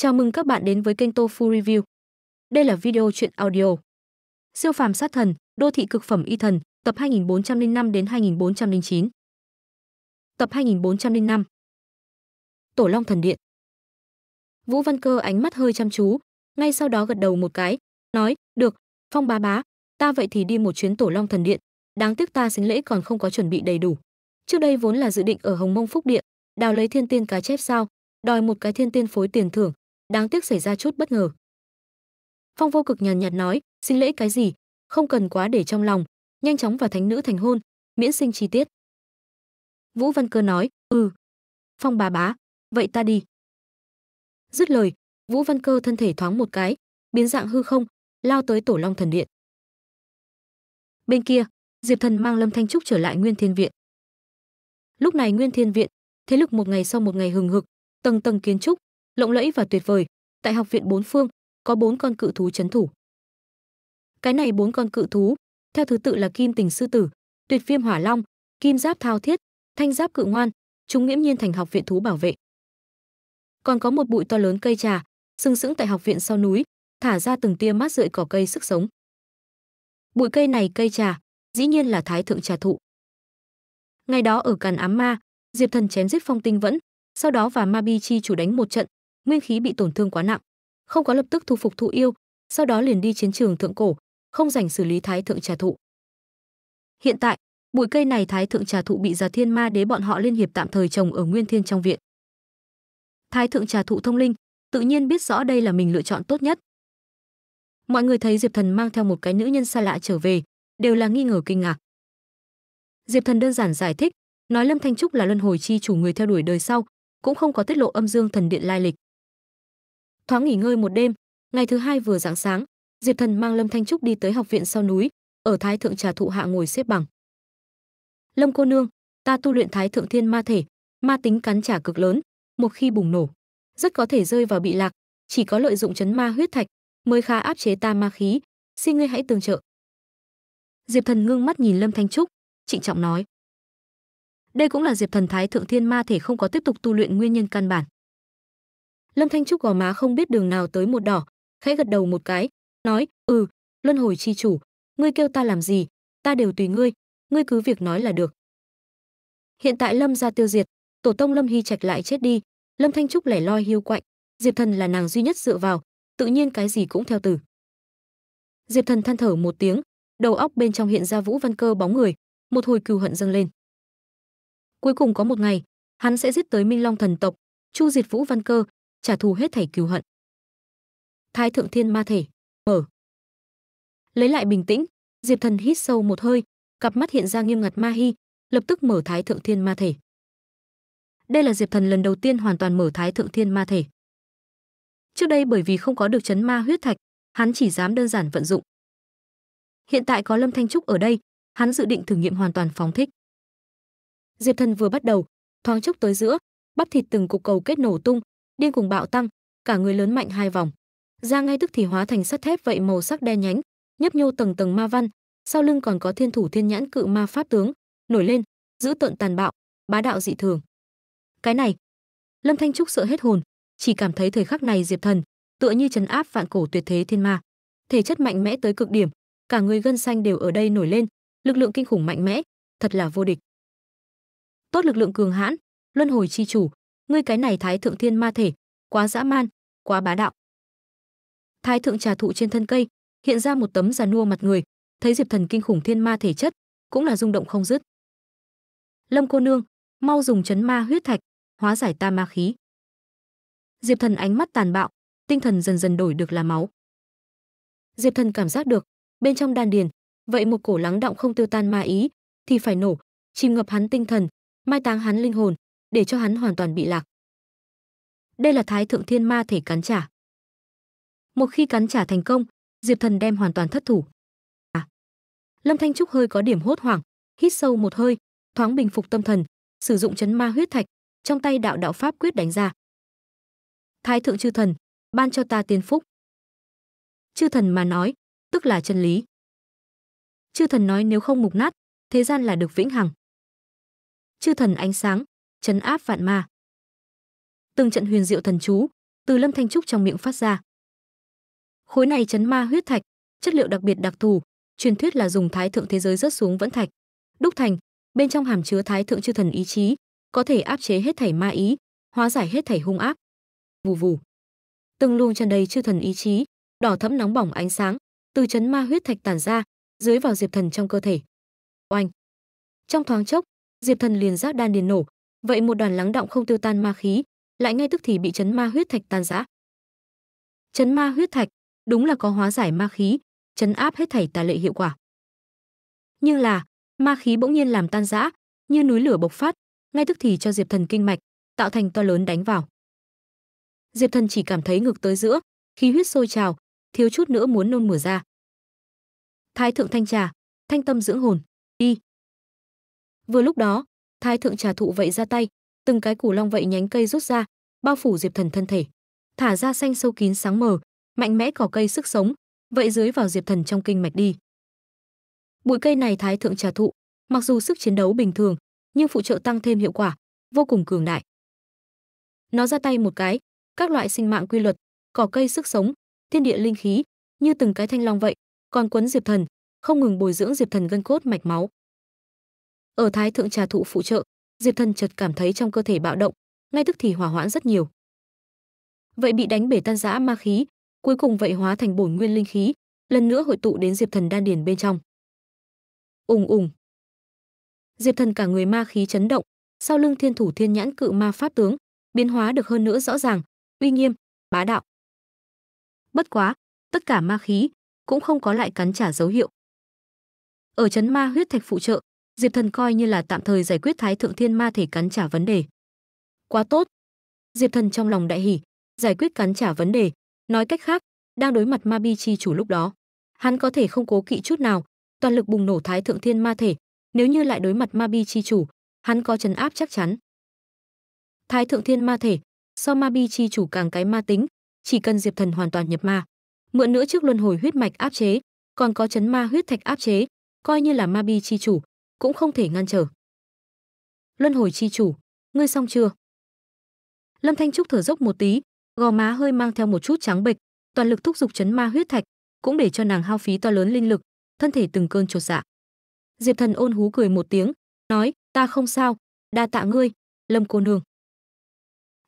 Chào mừng các bạn đến với kênh Tofu Review. Đây là video truyện audio Siêu phàm sát thần, Đô thị cực phẩm Y Thần, tập 2405 đến 2409. Tập 2405. Tổ Long Thần Điện. Vũ Văn Cơ ánh mắt hơi chăm chú, ngay sau đó gật đầu một cái, nói, "Được, Phong bá bá, ta vậy thì đi một chuyến Tổ Long Thần Điện, đáng tiếc ta sính lễ còn không có chuẩn bị đầy đủ. Trước đây vốn là dự định ở Hồng Mông Phúc Địa, đào lấy thiên tiên cá chép sao, đòi một cái thiên tiên phối tiền thưởng, đáng tiếc xảy ra chút bất ngờ." Phong Vô Cực nhàn nhạt nói, "Sính lễ cái gì, không cần quá để trong lòng, nhanh chóng và thánh nữ thành hôn, miễn sinh chi tiết." Vũ Văn Cơ nói, "Ừ, Phong bá bá, vậy ta đi." Dứt lời, Vũ Văn Cơ thân thể thoáng một cái, biến dạng hư không, lao tới Tổ Long Thần Điện. Bên kia, Diệp Thần mang Lâm Thanh Trúc trở lại Nguyên Thiên Viện. Lúc này Nguyên Thiên Viện, thế lực một ngày sau một ngày hừng hực, tầng tầng kiến trúc, lộng lẫy và tuyệt vời, tại học viện bốn phương, có 4 con cự thú trấn thủ. Cái này 4 con cự thú, theo thứ tự là Kim Tình Sư Tử, Tuyệt Viêm Hỏa Long, Kim Giáp Thao Thiết, Thanh Giáp Cự Ngoan, chúng nghiễm nhiên thành học viện thú bảo vệ. Còn có một bụi to lớn cây trà, sừng sững tại học viện sau núi, thả ra từng tia mát rượi cỏ cây sức sống. Bụi cây này cây trà, dĩ nhiên là Thái Thượng Trà Thụ. Ngày đó ở Càn Ám Ma, Diệp Thần chém giết Phong Tinh Vẫn, sau đó và Ma Bi Chi Chủ đánh một trận, nguyên khí bị tổn thương quá nặng, không có lập tức thu phục thụ yêu, sau đó liền đi chiến trường thượng cổ, không rảnh xử lý Thái Thượng Trà Thụ. Hiện tại, bụi cây này Thái Thượng Trà Thụ bị Già Thiên Ma Đế bọn họ liên hiệp tạm thời trồng ở Nguyên Thiên trong viện. Thái Thượng Trà Thụ thông linh, tự nhiên biết rõ đây là mình lựa chọn tốt nhất. Mọi người thấy Diệp Thần mang theo một cái nữ nhân xa lạ trở về, đều là nghi ngờ kinh ngạc. Diệp Thần đơn giản giải thích, nói Lâm Thanh Trúc là luân hồi chi chủ người theo đuổi đời sau, cũng không có tiết lộ âm dương thần điện lai lịch. Thoáng nghỉ ngơi một đêm, ngày thứ hai vừa rạng sáng, Diệp Thần mang Lâm Thanh Trúc đi tới học viện sau núi, ở Thái Thượng Trà Thụ hạ ngồi xếp bằng. "Lâm cô nương, ta tu luyện Thái Thượng Thiên Ma Thể, ma tính cắn trả cực lớn, một khi bùng nổ, rất có thể rơi vào bị lạc, chỉ có lợi dụng chấn ma huyết thạch mới khá áp chế ta ma khí, xin ngươi hãy tương trợ." Diệp Thần ngưng mắt nhìn Lâm Thanh Trúc, trịnh trọng nói. Đây cũng là Diệp Thần Thái Thượng Thiên Ma Thể không có tiếp tục tu luyện nguyên nhân căn bản. Lâm Thanh Trúc gò má không biết đường nào tới một đỏ, khẽ gật đầu một cái, nói, "Ừ, luân hồi chi chủ, ngươi kêu ta làm gì, ta đều tùy ngươi, ngươi cứ việc nói là được." Hiện tại Lâm gia tiêu diệt, tổ tông Lâm Hy Trạch lại chết đi, Lâm Thanh Trúc lẻ loi hiu quạnh, Diệp Thần là nàng duy nhất dựa vào, tự nhiên cái gì cũng theo từ. Diệp Thần than thở một tiếng, đầu óc bên trong hiện ra Vũ Văn Cơ bóng người, một hồi cừu hận dâng lên. Cuối cùng có một ngày, hắn sẽ giết tới Minh Long thần tộc, chu diệt Vũ Văn Cơ, trả thù hết thảy cừu hận. Thái Thượng Thiên Ma Thể, mở. Lấy lại bình tĩnh, Diệp Thần hít sâu một hơi, cặp mắt hiện ra nghiêm ngặt ma hi, lập tức mở Thái Thượng Thiên Ma Thể. Đây là Diệp Thần lần đầu tiên hoàn toàn mở Thái Thượng Thiên Ma Thể. Trước đây bởi vì không có được chấn ma huyết thạch, hắn chỉ dám đơn giản vận dụng. Hiện tại có Lâm Thanh Trúc ở đây, hắn dự định thử nghiệm hoàn toàn phóng thích. Diệp Thần vừa bắt đầu, thoáng chốc tới giữa, bắp thịt từng cục cầu kết nổ tung, điên cuồng bạo tăng, cả người lớn mạnh 2 vòng. Da ngay tức thì hóa thành sắt thép vậy màu sắc đen nhánh, nhấp nhô tầng tầng ma văn, sau lưng còn có thiên thủ thiên nhãn cự ma pháp tướng, nổi lên, giữ tợn tàn bạo, bá đạo dị thường. Cái này, Lâm Thanh Trúc sợ hết hồn, chỉ cảm thấy thời khắc này Diệp Thần tựa như trấn áp vạn cổ tuyệt thế thiên ma, thể chất mạnh mẽ tới cực điểm, cả người gân xanh đều ở đây nổi lên, lực lượng kinh khủng mạnh mẽ, thật là vô địch. Tốt lực lượng cường hãn, luân hồi chi chủ, ngươi cái này Thái Thượng Thiên Ma Thể, quá dã man, quá bá đạo. Thái Thượng Trà Thụ trên thân cây, hiện ra một tấm già nua mặt người, thấy Diệp Thần kinh khủng thiên ma thể chất, cũng là rung động không dứt. "Lâm cô nương, mau dùng chấn ma huyết thạch, hóa giải ta ma khí." Diệp Thần ánh mắt tàn bạo, tinh thần dần dần đổi được là máu. Diệp Thần cảm giác được, bên trong đan điền, vậy một cổ lắng động không tiêu tan ma ý, thì phải nổ, chìm ngập hắn tinh thần, mai táng hắn linh hồn, để cho hắn hoàn toàn bị lạc. Đây là Thái Thượng Thiên Ma Thể cắn trả. Một khi cắn trả thành công, Diệp Thần đem hoàn toàn thất thủ. Lâm Thanh Trúc hơi có điểm hốt hoảng, hít sâu một hơi, thoáng bình phục tâm thần, sử dụng chấn ma huyết thạch, trong tay đạo pháp quyết đánh ra. "Thái Thượng Chư Thần, ban cho ta tiên phúc." Chư Thần mà nói, tức là chân lý. Chư Thần nói nếu không mục nát, thế gian là được vĩnh hằng. Chư Thần ánh sáng, trấn áp vạn ma. Từng trận huyền diệu thần chú, từ Lâm Thanh Trúc trong miệng phát ra. Khối này chấn ma huyết thạch, chất liệu đặc biệt đặc thù, truyền thuyết là dùng thái thượng thế giới rớt xuống vẫn thạch đúc thành, bên trong hàm chứa thái thượng chư thần ý chí, có thể áp chế hết thảy ma ý, hóa giải hết thảy hung ác. Vù vù, từng luồng tràn đầy chư thần ý chí, đỏ thẫm nóng bỏng ánh sáng, từ chấn ma huyết thạch tản ra, dưới vào Diệp Thần trong cơ thể. Oanh! Trong thoáng chốc, Diệp Thần liền giác đan điền nổ, vậy một đoàn lắng động không tiêu tan ma khí, lại ngay tức thì bị chấn ma huyết thạch tan rã. Chấn ma huyết thạch đúng là có hóa giải ma khí, chấn áp hết thảy tà lệ hiệu quả. Nhưng là, ma khí bỗng nhiên làm tan rã, như núi lửa bộc phát, ngay tức thì cho Diệp Thần kinh mạch tạo thành to lớn đánh vào. Diệp Thần chỉ cảm thấy ngực tới giữa, khí huyết sôi trào, thiếu chút nữa muốn nôn mửa ra. Thái thượng thanh trà, thanh tâm dưỡng hồn, đi. Vừa lúc đó, thái thượng trà thụ vậy ra tay, từng cái củ long vậy nhánh cây rút ra, bao phủ Diệp Thần thân thể, thả ra xanh sâu kín sáng mờ, mạnh mẽ cỏ cây sức sống, vậy dưới vào Diệp Thần trong kinh mạch đi. Bụi cây này thái thượng trà thụ, mặc dù sức chiến đấu bình thường, nhưng phụ trợ tăng thêm hiệu quả, vô cùng cường đại. Nó ra tay một cái, các loại sinh mạng quy luật, cỏ cây sức sống, thiên địa linh khí, như từng cái thanh long vậy, còn quấn Diệp Thần, không ngừng bồi dưỡng Diệp Thần gân cốt mạch máu. Ở thái thượng trà thụ phụ trợ, Diệp Thần chợt cảm thấy trong cơ thể bạo động, ngay tức thì hỏa hoãn rất nhiều. Vậy bị đánh bể tan rã ma khí, cuối cùng vậy hóa thành bổn nguyên linh khí, lần nữa hội tụ đến Diệp Thần đan điền bên trong. Ùng ùng. Diệp Thần cả người ma khí chấn động, sau lưng thiên thủ thiên nhãn cự ma pháp tướng, biến hóa được hơn nữa rõ ràng, uy nghiêm, bá đạo. Bất quá, tất cả ma khí cũng không có lại cắn trả dấu hiệu. Ở chấn ma huyết thạch phụ trợ, Diệp Thần coi như là tạm thời giải quyết thái thượng thiên ma thể cắn trả vấn đề. Quá tốt. Diệp Thần trong lòng đại hỉ, giải quyết cắn trả vấn đề, nói cách khác, đang đối mặt Ma Bi Chi Chủ lúc đó, hắn có thể không cố kỵ chút nào, toàn lực bùng nổ thái thượng thiên ma thể, nếu như lại đối mặt Ma Bi Chi Chủ, hắn có trấn áp chắc chắn. Thái thượng thiên ma thể, so Ma Bi Chi Chủ càng cái ma tính, chỉ cần Diệp Thần hoàn toàn nhập ma, mượn nữa trước luân hồi huyết mạch áp chế, còn có chấn ma huyết thạch áp chế, coi như là Ma Bi Chi Chủ cũng không thể ngăn trở. Luân hồi chi chủ, ngươi xong chưa? Lâm Thanh Trúc thở dốc một tí, gò má hơi mang theo một chút trắng bệch, toàn lực thúc giục chấn ma huyết thạch, cũng để cho nàng hao phí to lớn linh lực, thân thể từng cơn chột dạ. Diệp Thần ôn hú cười một tiếng, nói, ta không sao, đa tạ ngươi, Lâm cô nương.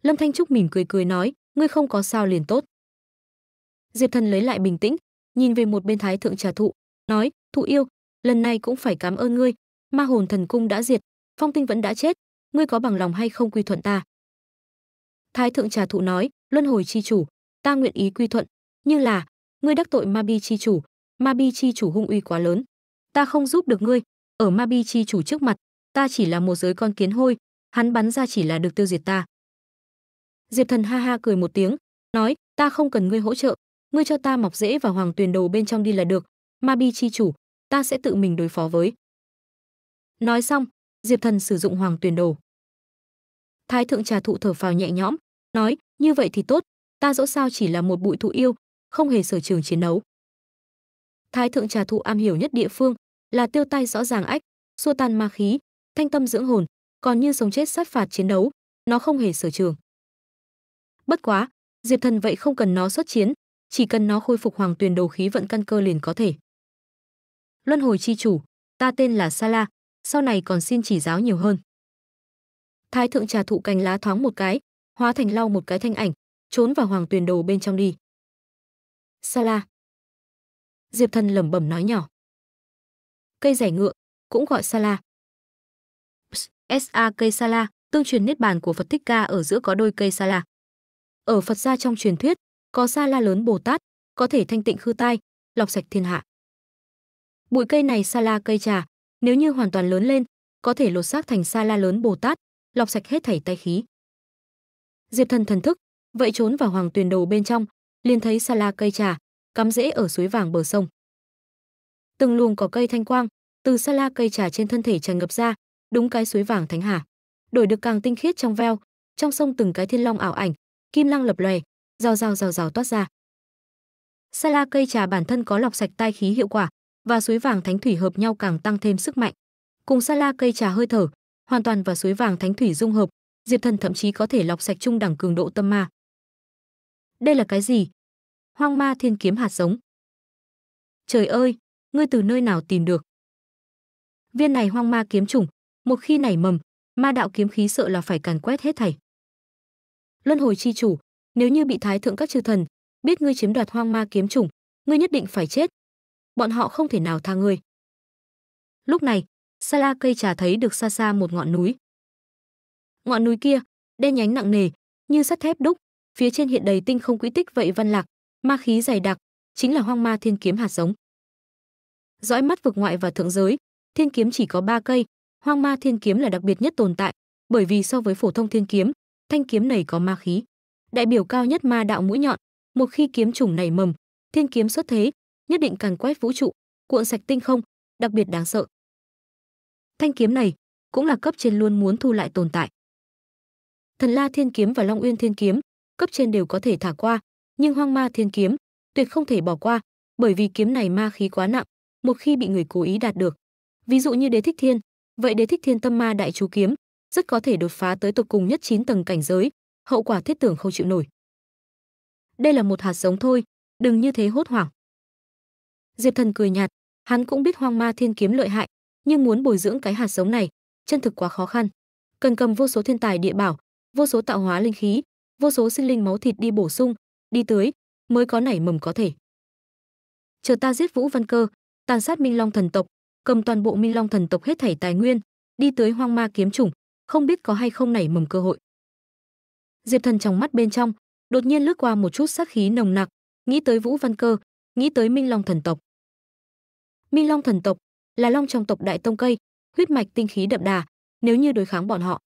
Lâm Thanh Trúc mỉm cười cười nói, ngươi không có sao liền tốt. Diệp Thần lấy lại bình tĩnh, nhìn về một bên thái thượng trà thụ, nói, thụ yêu, lần này cũng phải cảm ơn ngươi, ma hồn thần cung đã diệt, phong tinh vẫn đã chết, ngươi có bằng lòng hay không quy thuận ta? Thái thượng trà thụ nói, luân hồi chi chủ, ta nguyện ý quy thuận, nhưng là, ngươi đắc tội Ma Bi Chi Chủ, Ma Bi Chi Chủ hung uy quá lớn, ta không giúp được ngươi, ở Ma Bi Chi Chủ trước mặt, ta chỉ là một giới con kiến hôi, hắn bắn ra chỉ là được tiêu diệt ta. Diệp Thần ha ha cười một tiếng, nói, ta không cần ngươi hỗ trợ, ngươi cho ta mọc rễ và hoàng tuyền đầu bên trong đi là được, Ma Bi Chi Chủ, ta sẽ tự mình đối phó với. Nói xong, Diệp Thần sử dụng hoàng tuyền đồ. Thái thượng trà thụ thở phào nhẹ nhõm, nói, như vậy thì tốt, ta dẫu sao chỉ là một bụi thụ yêu, không hề sở trường chiến đấu. Thái thượng trà thụ am hiểu nhất địa phương là tiêu tai rõ ràng ách, xua tan ma khí, thanh tâm dưỡng hồn, còn như sống chết sát phạt chiến đấu, nó không hề sở trường. Bất quá, Diệp Thần vậy không cần nó xuất chiến, chỉ cần nó khôi phục hoàng tuyền đồ khí vận căn cơ liền có thể. Luân hồi chi chủ, ta tên là Sala, sau này còn xin chỉ giáo nhiều hơn. Thái thượng trà thụ cành lá thoáng một cái, hóa thành lau một cái thanh ảnh, trốn vào hoàng tuyền đồ bên trong đi. Sala. Diệp Thần lẩm bẩm nói nhỏ. Cây rẻ ngựa cũng gọi Sala. Sa cây Sala, tương truyền niết bàn của Phật Thích Ca ở giữa có đôi cây Sala. Ở Phật gia trong truyền thuyết, có Sala lớn Bồ Tát, có thể thanh tịnh khư tai, lọc sạch thiên hạ. Bụi cây này Sala cây trà, nếu như hoàn toàn lớn lên, có thể lột xác thành Sala lớn Bồ Tát, lọc sạch hết thảy tai khí. Diệp Thần thần thức vậy trốn vào hoàng tuyền đầu bên trong, liền thấy Sala cây trà cắm rễ ở suối vàng bờ sông. Từng luồng cỏ cây thanh quang từ Sala cây trà trên thân thể tràn ngập ra, đúng cái suối vàng thánh hà, đổi được càng tinh khiết trong veo. Trong sông từng cái thiên long ảo ảnh, kim lăng lập lòe, rào rào rào rào toát ra. Sala cây trà bản thân có lọc sạch tai khí hiệu quả, và suối vàng thánh thủy hợp nhau càng tăng thêm sức mạnh. Cùng Sala cây trà hơi thở hoàn toàn và suối vàng thánh thủy dung hợp, Diệp Thần thậm chí có thể lọc sạch trung đẳng cường độ tâm ma. Đây là cái gì? Hoang Ma Thiên Kiếm hạt giống. Trời ơi, ngươi từ nơi nào tìm được? Viên này hoang ma kiếm chủng, một khi nảy mầm, ma đạo kiếm khí sợ là phải càn quét hết thảy. Luân hồi chi chủ, nếu như bị thái thượng các chư thần biết ngươi chiếm đoạt hoang ma kiếm chủng, ngươi nhất định phải chết. Bọn họ không thể nào tha ngươi. Lúc này, Sala cây trà thấy được xa xa một ngọn núi. Ngọn núi kia, đen nhánh nặng nề, như sắt thép đúc, phía trên hiện đầy tinh không quỹ tích vậy văn lạc, ma khí dày đặc, chính là hoang ma thiên kiếm hạt giống. Dõi mắt vực ngoại và thượng giới, thiên kiếm chỉ có 3 cây, hoang ma thiên kiếm là đặc biệt nhất tồn tại, bởi vì so với phổ thông thiên kiếm, thanh kiếm này có ma khí, đại biểu cao nhất ma đạo mũi nhọn, một khi kiếm chủng nảy mầm, thiên kiếm xuất thế, nhất định càn quét vũ trụ, cuộn sạch tinh không, đặc biệt đáng sợ. Thanh kiếm này cũng là cấp trên luôn muốn thu lại tồn tại. Thần La Thiên Kiếm và Long Uyên Thiên Kiếm, cấp trên đều có thể thả qua, nhưng Hoang Ma Thiên Kiếm tuyệt không thể bỏ qua, bởi vì kiếm này ma khí quá nặng, một khi bị người cố ý đạt được, ví dụ như Đế Thích Thiên, vậy Đế Thích Thiên tâm ma đại chú kiếm, rất có thể đột phá tới tột cùng nhất 9 tầng cảnh giới, hậu quả thiết tưởng không chịu nổi. Đây là một hạt giống thôi, đừng như thế hốt hoảng. Diệp Thần cười nhạt, hắn cũng biết Hoang Ma Thiên Kiếm lợi hại, nhưng muốn bồi dưỡng cái hạt giống này, chân thực quá khó khăn, cần cầm vô số thiên tài địa bảo, vô số tạo hóa linh khí, vô số sinh linh máu thịt đi bổ sung, đi tưới, mới có nảy mầm có thể. Chờ ta giết Vũ Văn Cơ, tàn sát Minh Long Thần Tộc, cầm toàn bộ Minh Long Thần Tộc hết thảy tài nguyên, đi tưới hoang ma kiếm chủng, không biết có hay không nảy mầm cơ hội. Diệp Thần trong mắt bên trong, đột nhiên lướt qua một chút sát khí nồng nặc, nghĩ tới Vũ Văn Cơ, nghĩ tới Minh Long Thần Tộc. Minh Long Thần Tộc là long trong tộc đại tông cây, huyết mạch tinh khí đậm đà, nếu như đối kháng bọn họ,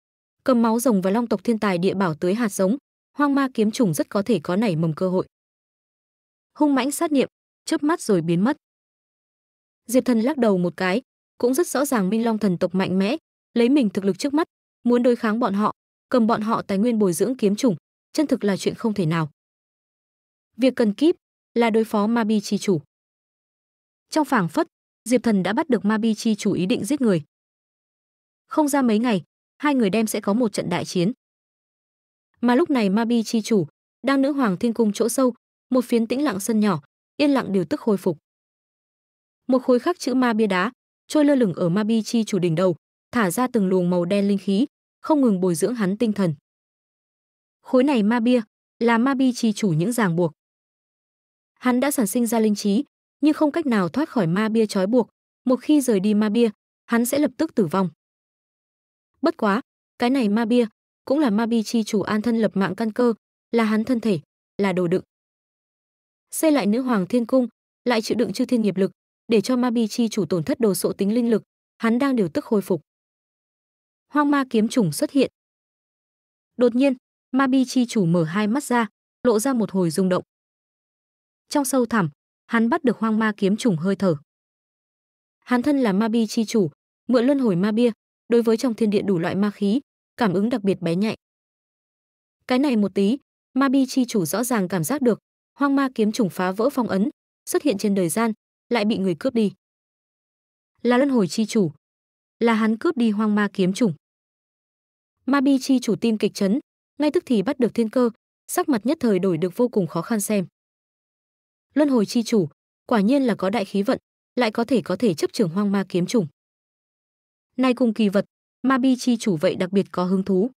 cầm máu rồng và long tộc thiên tài địa bảo tưới hạt giống, hoang ma kiếm chủng rất có thể có nảy mầm cơ hội. Hung mãnh sát niệm, chớp mắt rồi biến mất. Diệp Thần lắc đầu một cái, cũng rất rõ ràng Minh Long Thần Tộc mạnh mẽ, lấy mình thực lực trước mắt, muốn đối kháng bọn họ, cầm bọn họ tài nguyên bồi dưỡng kiếm chủng, chân thực là chuyện không thể nào. Việc cần kíp là đối phó Ma Bi Chi Chủ. Trong phảng phất, Diệp Thần đã bắt được Ma Bi Chi Chủ ý định giết người. Không ra mấy ngày, hai người đem sẽ có một trận đại chiến. Mà lúc này Ma Bi Chi Chủ đang nữ hoàng thiên cung chỗ sâu, một phiến tĩnh lặng sân nhỏ, yên lặng điều tức hồi phục. Một khối khắc chữ ma bia đá trôi lơ lửng ở Ma Bi Chi Chủ đỉnh đầu, thả ra từng luồng màu đen linh khí, không ngừng bồi dưỡng hắn tinh thần. Khối này ma bia là Ma Bi Chi Chủ những ràng buộc. Hắn đã sản sinh ra linh trí, nhưng không cách nào thoát khỏi ma bia trói buộc, một khi rời đi ma bia, hắn sẽ lập tức tử vong. Bất quá, cái này ma bia cũng là Ma Bi Chi Chủ an thân lập mạng căn cơ, là hắn thân thể, là đồ đựng. Xây lại nữ hoàng thiên cung, lại chịu đựng chư thiên nghiệp lực, để cho Ma Bi Chi Chủ tổn thất đồ sộ tính linh lực, hắn đang điều tức hồi phục. Hoang ma kiếm chủng xuất hiện. Đột nhiên, Ma Bi Chi Chủ mở hai mắt ra, lộ ra một hồi rung động. Trong sâu thẳm, hắn bắt được hoang ma kiếm chủng hơi thở. Hắn thân là Ma Bi Chi Chủ, mượn luân hồi ma bia, đối với trong thiên địa đủ loại ma khí, cảm ứng đặc biệt bé nhạy. Cái này một tí, Ma Bi Chi Chủ rõ ràng cảm giác được, hoang ma kiếm chủng phá vỡ phong ấn, xuất hiện trên đời gian, lại bị người cướp đi. Là luân hồi chi chủ, là hắn cướp đi hoang ma kiếm chủng. Ma Bi Chi Chủ tim kịch chấn, ngay tức thì bắt được thiên cơ, sắc mặt nhất thời đổi được vô cùng khó khăn xem. Luân hồi chi chủ, quả nhiên là có đại khí vận, lại có thể chấp trưởng hoang ma kiếm chủng. Nay cùng kỳ vật, Ma Bi Chi Chủ vậy đặc biệt có hứng thú.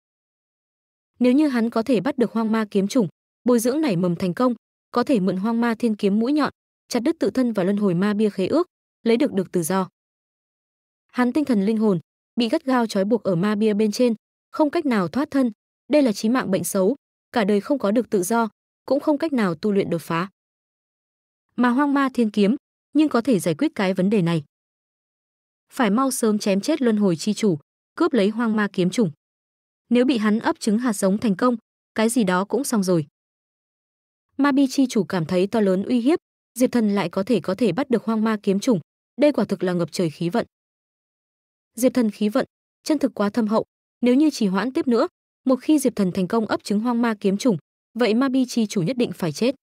Nếu như hắn có thể bắt được hoang ma kiếm chủng, bồi dưỡng nảy mầm thành công, có thể mượn hoang ma thiên kiếm mũi nhọn, chặt đứt tự thân và luân hồi ma bia khế ước, lấy được tự do. Hắn tinh thần linh hồn bị gắt gao trói buộc ở ma bia bên trên, không cách nào thoát thân, đây là chí mạng bệnh xấu, cả đời không có được tự do, cũng không cách nào tu luyện đột phá. Mà hoang ma thiên kiếm nhưng có thể giải quyết cái vấn đề này. Phải mau sớm chém chết luân hồi chi chủ, cướp lấy hoang ma kiếm chủng. Nếu bị hắn ấp trứng hạt giống thành công, cái gì đó cũng xong rồi. Ma Bi Chi Chủ cảm thấy to lớn uy hiếp, Diệp Thần lại có thể bắt được hoang ma kiếm chủng, đây quả thực là ngập trời khí vận. Diệp Thần khí vận chân thực quá thâm hậu, nếu như trì hoãn tiếp nữa, một khi Diệp Thần thành công ấp trứng hoang ma kiếm chủng, vậy Ma Bi Chi Chủ nhất định phải chết.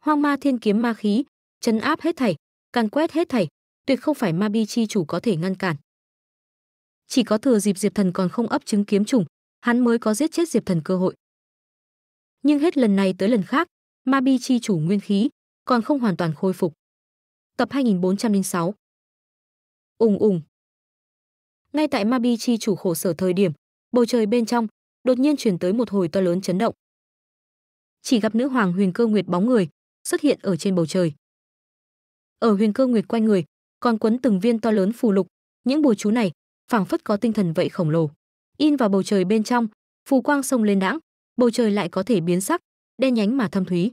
Hoang ma thiên kiếm ma khí trấn áp hết thảy, càn quét hết thảy, tuyệt không phải Ma Bi Chi Chủ có thể ngăn cản. Chỉ có thừa dịp Diệp Thần còn không ấp trứng kiếm chủng, hắn mới có giết chết Diệp Thần cơ hội. nhưng hết lần này tới lần khác, Ma Bi Chi Chủ nguyên khí còn không hoàn toàn khôi phục. Tập 2406. Ùng ùng. Ngay tại Ma Bi Chi Chủ khổ sở thời điểm, bầu trời bên trong đột nhiên truyền tới một hồi to lớn chấn động. Chỉ gặp nữ hoàng Huyền Cơ Nguyệt bóng người xuất hiện ở trên bầu trời. Ở Huyền Cơ Nguyệt quanh người còn quấn từng viên to lớn phù lục, những bùa chú này phảng phất có tinh thần vậy khổng lồ, in vào bầu trời bên trong, phù quang sông lên đãng, bầu trời lại có thể biến sắc, đen nhánh mà thâm thúy.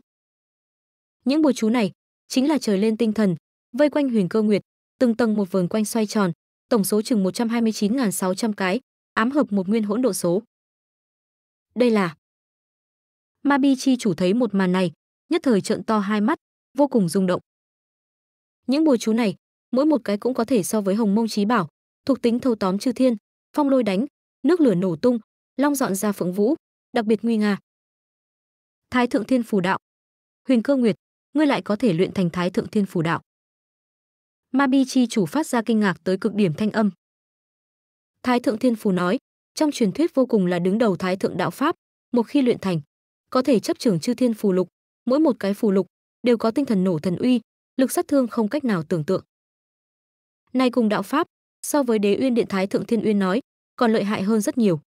Những bùa chú này chính là trời lên tinh thần, vây quanh Huyền Cơ Nguyệt, từng tầng một vờn quanh xoay tròn, tổng số chừng 129.600 cái, ám hợp một nguyên hỗn độ số. Đây là... Ma Bi Chi Chủ thấy một màn này, nhất thời trợn to hai mắt, vô cùng rung động. Những bùa chú này, mỗi một cái cũng có thể so với Hồng Mông chí bảo, thuộc tính thâu tóm chư thiên, phong lôi đánh, nước lửa nổ tung, long dọn ra phượng vũ, đặc biệt nguy nga. Thái Thượng Thiên Phù Đạo. Huyền Cơ Nguyệt, ngươi lại có thể luyện thành Thái Thượng Thiên Phù Đạo. Ma Bi Chi Chủ phát ra kinh ngạc tới cực điểm thanh âm. Thái Thượng Thiên Phù nói, trong truyền thuyết vô cùng là đứng đầu Thái Thượng Đạo Pháp, một khi luyện thành, có thể chấp trưởng chư thiên phù lục, mỗi một cái phù lục đều có tinh thần nổ thần uy, lực sát thương không cách nào tưởng tượng. Nay cùng đạo pháp, so với Đế Uyên Điện Thái Thượng Thiên Uyên nói, còn lợi hại hơn rất nhiều.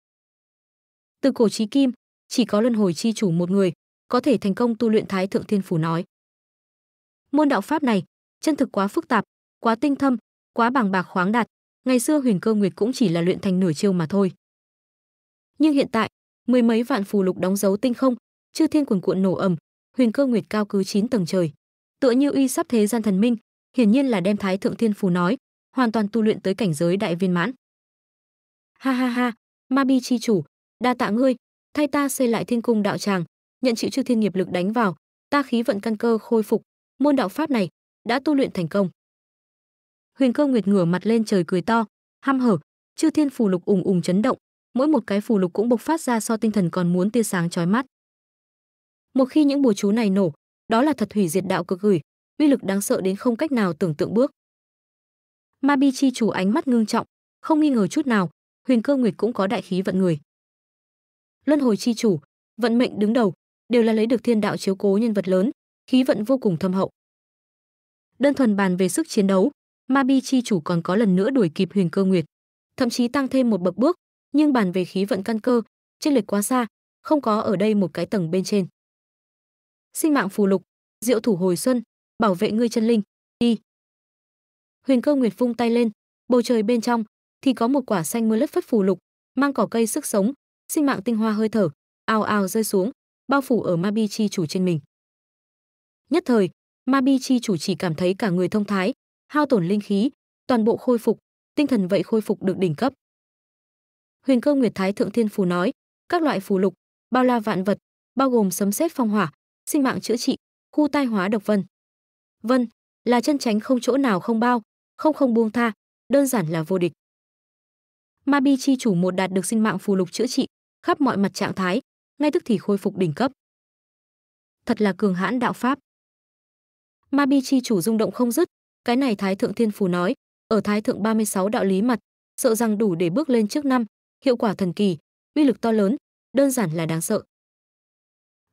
Từ cổ chí kim, chỉ có Luân Hồi Chi Chủ một người có thể thành công tu luyện Thái Thượng Thiên Phù nói. Môn đạo pháp này, chân thực quá phức tạp, quá tinh thâm, quá bàng bạc khoáng đạt, ngày xưa Huyền Cơ Nguyệt cũng chỉ là luyện thành nửa chiêu mà thôi. Nhưng hiện tại, mười mấy vạn phù lục đóng dấu tinh không, chư thiên cuồn cuộn nổ ầm, Huyền Cơ Nguyệt cao cứ 9 tầng trời, tựa như uy sắp thế gian thần minh, hiển nhiên là đem Thái Thượng Thiên Phù nói hoàn toàn tu luyện tới cảnh giới đại viên mãn. Ha ha ha, Ma Bi Chi Chủ, đa tạ ngươi, thay ta xây lại Thiên Cung đạo tràng, nhận chịu chư thiên nghiệp lực đánh vào, ta khí vận căn cơ khôi phục, môn đạo pháp này đã tu luyện thành công. Huyền Cơ Nguyệt ngửa mặt lên trời cười to, hăm hở, chư thiên phù lục ùng ùng chấn động, mỗi một cái phù lục cũng bộc phát ra so tinh thần còn muốn tia sáng chói mắt. Một khi những bùa chú này nổ, đó là thật hủy diệt đạo cực gửi, uy lực đáng sợ đến không cách nào tưởng tượng bước. Ma Bi Chi Chủ ánh mắt ngưng trọng, không nghi ngờ chút nào, Huyền Cơ Nguyệt cũng có đại khí vận người. Luân Hồi Chi Chủ, vận mệnh đứng đầu, đều là lấy được thiên đạo chiếu cố nhân vật lớn, khí vận vô cùng thâm hậu. Đơn thuần bàn về sức chiến đấu, Ma Bi Chi Chủ còn có lần nữa đuổi kịp Huyền Cơ Nguyệt, thậm chí tăng thêm một bậc bước, nhưng bàn về khí vận căn cơ, chênh lệch quá xa, không có ở đây một cái tầng bên trên. Sinh mạng phù lục, Diệu Thủ Hồi Xuân, bảo vệ ngươi chân linh, đi. Huyền Cơ Nguyệt vung tay lên, bầu trời bên trong thì có một quả xanh mưa lất phất phù lục, mang cỏ cây sức sống, sinh mạng tinh hoa hơi thở, ào ào rơi xuống, bao phủ ở Ma Bi Chi Chủ trên mình. Nhất thời, Ma Bi Chi Chủ chỉ cảm thấy cả người thông thái, hao tổn linh khí, toàn bộ khôi phục, tinh thần vậy khôi phục được đỉnh cấp. Huyền Cơ Nguyệt Thái Thượng Thiên Phù nói, các loại phù lục, bao la vạn vật, bao gồm sấm sét phong hỏa, sinh mạng chữa trị, khu tai hóa độc vân. Vân là chân tránh không chỗ nào không bao, không buông tha, đơn giản là vô địch. Ma Bi Chi Chủ một đạt được sinh mạng phù lục chữa trị, khắp mọi mặt trạng thái, ngay tức thì khôi phục đỉnh cấp. Thật là cường hãn đạo pháp. Ma Bi Chi Chủ rung động không dứt, cái này Thái Thượng Thiên Phù nói, ở Thái Thượng 36 đạo lý mặt, sợ rằng đủ để bước lên trước năm, hiệu quả thần kỳ, uy lực to lớn, đơn giản là đáng sợ.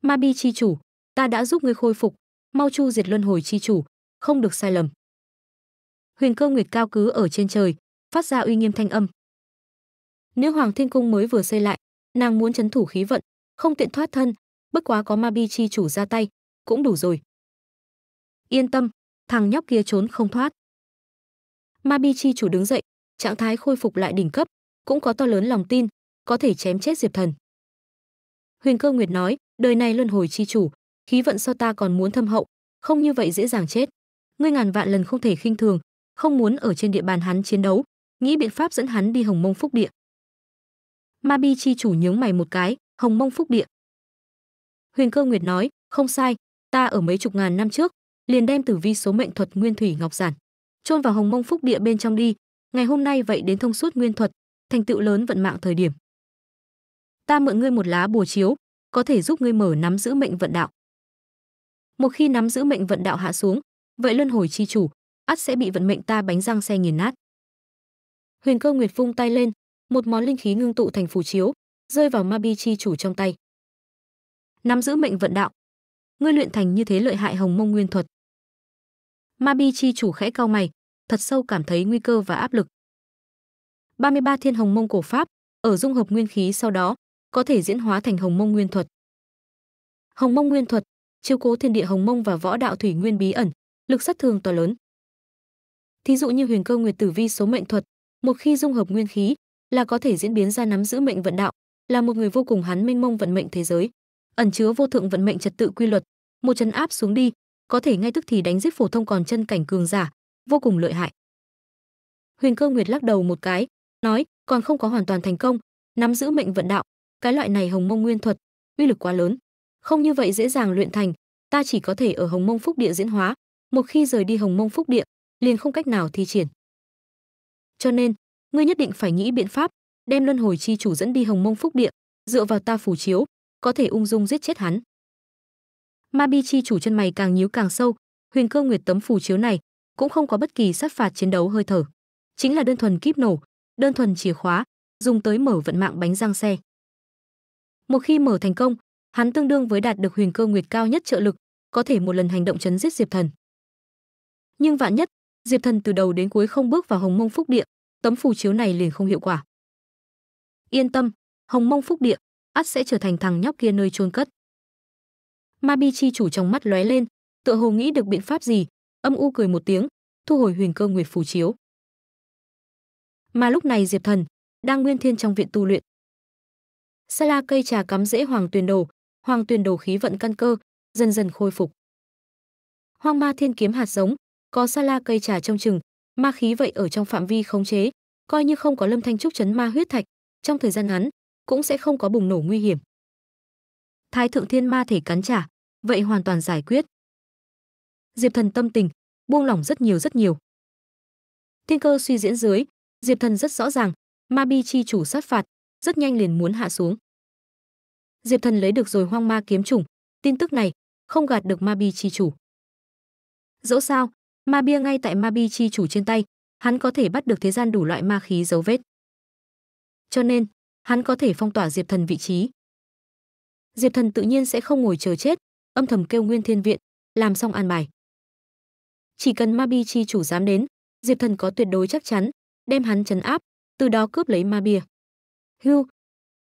Ma Bi Chi Chủ, ta đã giúp ngươi khôi phục, mau chu diệt Luân Hồi Chi Chủ, không được sai lầm. Huyền Cơ Nguyệt cao cứ ở trên trời, phát ra uy nghiêm thanh âm. Nữ Hoàng Thiên Cung mới vừa xây lại, nàng muốn trấn thủ khí vận, không tiện thoát thân, bất quá có Ma Bi Chi Chủ ra tay, cũng đủ rồi. Yên tâm, thằng nhóc kia trốn không thoát. Ma Bi Chi Chủ đứng dậy, trạng thái khôi phục lại đỉnh cấp, cũng có to lớn lòng tin, có thể chém chết Diệp Thần. Huyền Cơ Nguyệt nói, đời này Luân Hồi Chi Chủ, khí vận so ta còn muốn thâm hậu, không như vậy dễ dàng chết. Ngươi ngàn vạn lần không thể khinh thường, không muốn ở trên địa bàn hắn chiến đấu, nghĩ biện pháp dẫn hắn đi Hồng Mông Phúc Địa. Ma Bi Chi Chủ nhướng mày một cái, Hồng Mông Phúc Địa. Huyền Cơ Nguyệt nói, không sai, ta ở mấy chục ngàn năm trước, liền đem tử vi số mệnh thuật Nguyên Thủy Ngọc Giản chôn vào Hồng Mông Phúc Địa bên trong đi, ngày hôm nay vậy đến thông suốt nguyên thuật, thành tựu lớn vận mạng thời điểm. Ta mượn ngươi một lá bùa chiếu, có thể giúp ngươi mở nắm giữ mệnh vận đạo. Một khi nắm giữ mệnh vận đạo hạ xuống, vậy Luân Hồi Chi Chủ ắt sẽ bị vận mệnh ta bánh răng xe nghiền nát. Huyền Cơ Nguyệt vung tay lên, một món linh khí ngưng tụ thành phù chiếu, rơi vào Ma Bi Chi Chủ trong tay. nắm giữ mệnh vận đạo. Ngươi luyện thành như thế lợi hại Hồng Mông nguyên thuật. Ma Bi Chi Chủ khẽ cau mày, thật sâu cảm thấy nguy cơ và áp lực. 33 thiên Hồng Mông cổ pháp, ở dung hợp nguyên khí sau đó, có thể diễn hóa thành Hồng Mông nguyên thuật. Hồng Mông nguyên thuật, chiếu cố thiên địa Hồng Mông và võ đạo thủy nguyên bí ẩn, lực sát thương to lớn. Thí dụ như Huyền Cơ Nguyệt tử vi số mệnh thuật, một khi dung hợp nguyên khí, là có thể diễn biến ra nắm giữ mệnh vận đạo, là một người vô cùng hắn mênh mông vận mệnh thế giới, ẩn chứa vô thượng vận mệnh trật tự quy luật, một trấn áp xuống đi, có thể ngay tức thì đánh giết phổ thông còn chân cảnh cường giả, vô cùng lợi hại. Huyền Cơ Nguyệt lắc đầu một cái, nói, còn không có hoàn toàn thành công, nắm giữ mệnh vận đạo, cái loại này Hồng Mông nguyên thuật, uy lực quá lớn, không như vậy dễ dàng luyện thành, ta chỉ có thể ở Hồng Mông Phúc Địa diễn hóa, một khi rời đi Hồng Mông Phúc Địa, liền không cách nào thi triển. Cho nên, ngươi nhất định phải nghĩ biện pháp, đem Luân Hồi Chi Chủ dẫn đi Hồng Mông Phúc Địa, dựa vào ta phủ chiếu, có thể ung dung giết chết hắn. Ma Bi Chi Chủ chân mày càng nhíu càng sâu, Huyền Cơ Nguyệt tấm phủ chiếu này cũng không có bất kỳ sát phạt chiến đấu hơi thở, chính là đơn thuần kíp nổ, đơn thuần chìa khóa, dùng tới mở vận mạng bánh răng xe. Một khi mở thành công, hắn tương đương với đạt được Huyền Cơ Nguyệt cao nhất trợ lực, có thể một lần hành động trấn giết Diệp Thần. Nhưng vạn nhất, Diệp Thần từ đầu đến cuối không bước vào Hồng Mông Phúc Địa, tấm phù chiếu này liền không hiệu quả. Yên tâm, Hồng Mông Phúc Địa ắt sẽ trở thành thằng nhóc kia nơi chôn cất. Ma Bi Chi Chủ trong mắt lóe lên, tựa hồ nghĩ được biện pháp gì, âm u cười một tiếng, thu hồi Huyền Cơ Nguyệt phù chiếu. Mà lúc này Diệp Thần đang nguyên thiên trong viện tu luyện. Sala cây trà cắm rễ hoàng tuyền đồ khí vận căn cơ dần dần khôi phục. Hoang Ma Thiên Kiếm hạt giống có Sala cây trà trong chừng, ma khí vậy ở trong phạm vi khống chế, coi như không có Lâm Thanh Trúc chấn ma huyết thạch, trong thời gian ngắn cũng sẽ không có bùng nổ nguy hiểm. Thái Thượng Thiên Ma Thể cắn trả, vậy hoàn toàn giải quyết. Diệp Thần tâm tình buông lỏng rất nhiều. Thiên cơ suy diễn dưới, Diệp Thần rất rõ ràng, Ma Bi Chi Chủ sát phạt rất nhanh liền muốn hạ xuống. Diệp Thần lấy được rồi Hoang Ma kiếm chủng, tin tức này không gạt được Ma Bi Chi Chủ. Dẫu sao, ma bia ngay tại Ma Bi Chi Chủ trên tay, hắn có thể bắt được thế gian đủ loại ma khí dấu vết. Cho nên, hắn có thể phong tỏa Diệp Thần vị trí. Diệp Thần tự nhiên sẽ không ngồi chờ chết, âm thầm kêu Nguyên Thiên Viện, làm xong an bài. Chỉ cần Ma Bi Chi Chủ dám đến, Diệp Thần có tuyệt đối chắc chắn đem hắn trấn áp, từ đó cướp lấy ma bia. Hưu,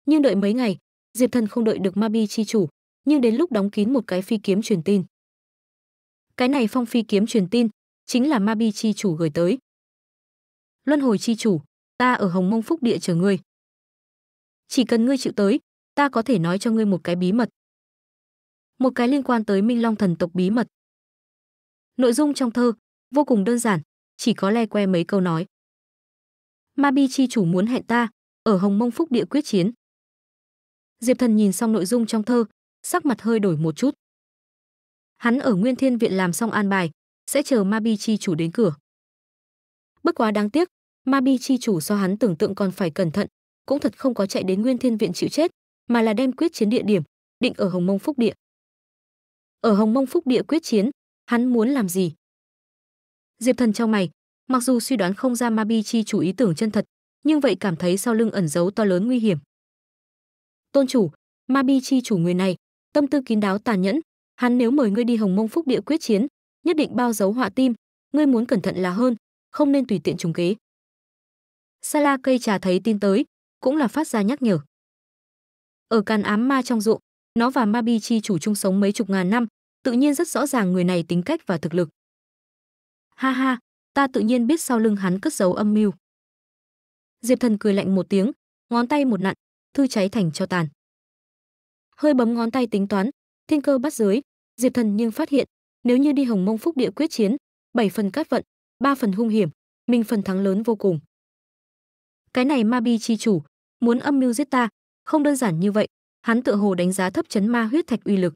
nhưng đợi mấy ngày, Diệp Thần không đợi được Ma Bi Chi Chủ, nhưng đến lúc đóng kín một cái phi kiếm truyền tin. Cái này phong phi kiếm truyền tin chính là Ma Bi Chi Chủ gửi tới. Luân Hồi Chi Chủ, ta ở Hồng Mông Phúc Địa chờ ngươi. Chỉ cần ngươi chịu tới, ta có thể nói cho ngươi một cái bí mật. Một cái liên quan tới Minh Long Thần Tộc bí mật. Nội dung trong thơ vô cùng đơn giản, chỉ có le que mấy câu nói. Ma Bi Chi Chủ muốn hẹn ta ở Hồng Mông Phúc Địa quyết chiến. Diệp Thần nhìn xong nội dung trong thơ, sắc mặt hơi đổi một chút. Hắn ở Nguyên Thiên Viện làm xong an bài, sẽ chờ Ma Bi Chi Chủ đến cửa. Bất quá đáng tiếc, Ma Bi Chi Chủ so hắn tưởng tượng còn phải cẩn thận, cũng thật không có chạy đến Nguyên Thiên Viện chịu chết, mà là đem quyết chiến địa điểm định ở Hồng Mông Phúc Địa. Ở Hồng Mông Phúc Địa quyết chiến, hắn muốn làm gì? Diệp Thần chau mày, mặc dù suy đoán không ra Ma Bi Chi Chủ ý tưởng chân thật, nhưng vậy cảm thấy sau lưng ẩn giấu to lớn nguy hiểm. Tôn chủ, Ma Bi Chi Chủ người này tâm tư kín đáo tàn nhẫn, hắn nếu mời ngươi đi Hồng Mông Phúc Địa quyết chiến, nhất định bao dấu họa tim, ngươi muốn cẩn thận là hơn, không nên tùy tiện trùng kế. Sala cây trà thấy tin tới, cũng là phát ra nhắc nhở. Ở Càn Ám Ma trong ruộng, nó và Ma Bi Chi Chủ chung sống mấy chục ngàn năm, tự nhiên rất rõ ràng người này tính cách và thực lực. Ha ha, ta tự nhiên biết sau lưng hắn cất giấu âm mưu. Diệp Thần cười lạnh một tiếng, ngón tay một nặn, thư cháy thành cho tàn. Hơi bấm ngón tay tính toán, thiên cơ bắt dưới, Diệp Thần nhưng phát hiện, nếu như đi Hồng Mông Phúc Địa quyết chiến, 7 phần cát vận, 3 phần hung hiểm, mình phần thắng lớn vô cùng. Cái này Ma Bi Chi Chủ muốn âm mưu giết ta, không đơn giản như vậy, hắn tựa hồ đánh giá thấp chấn ma huyết thạch uy lực.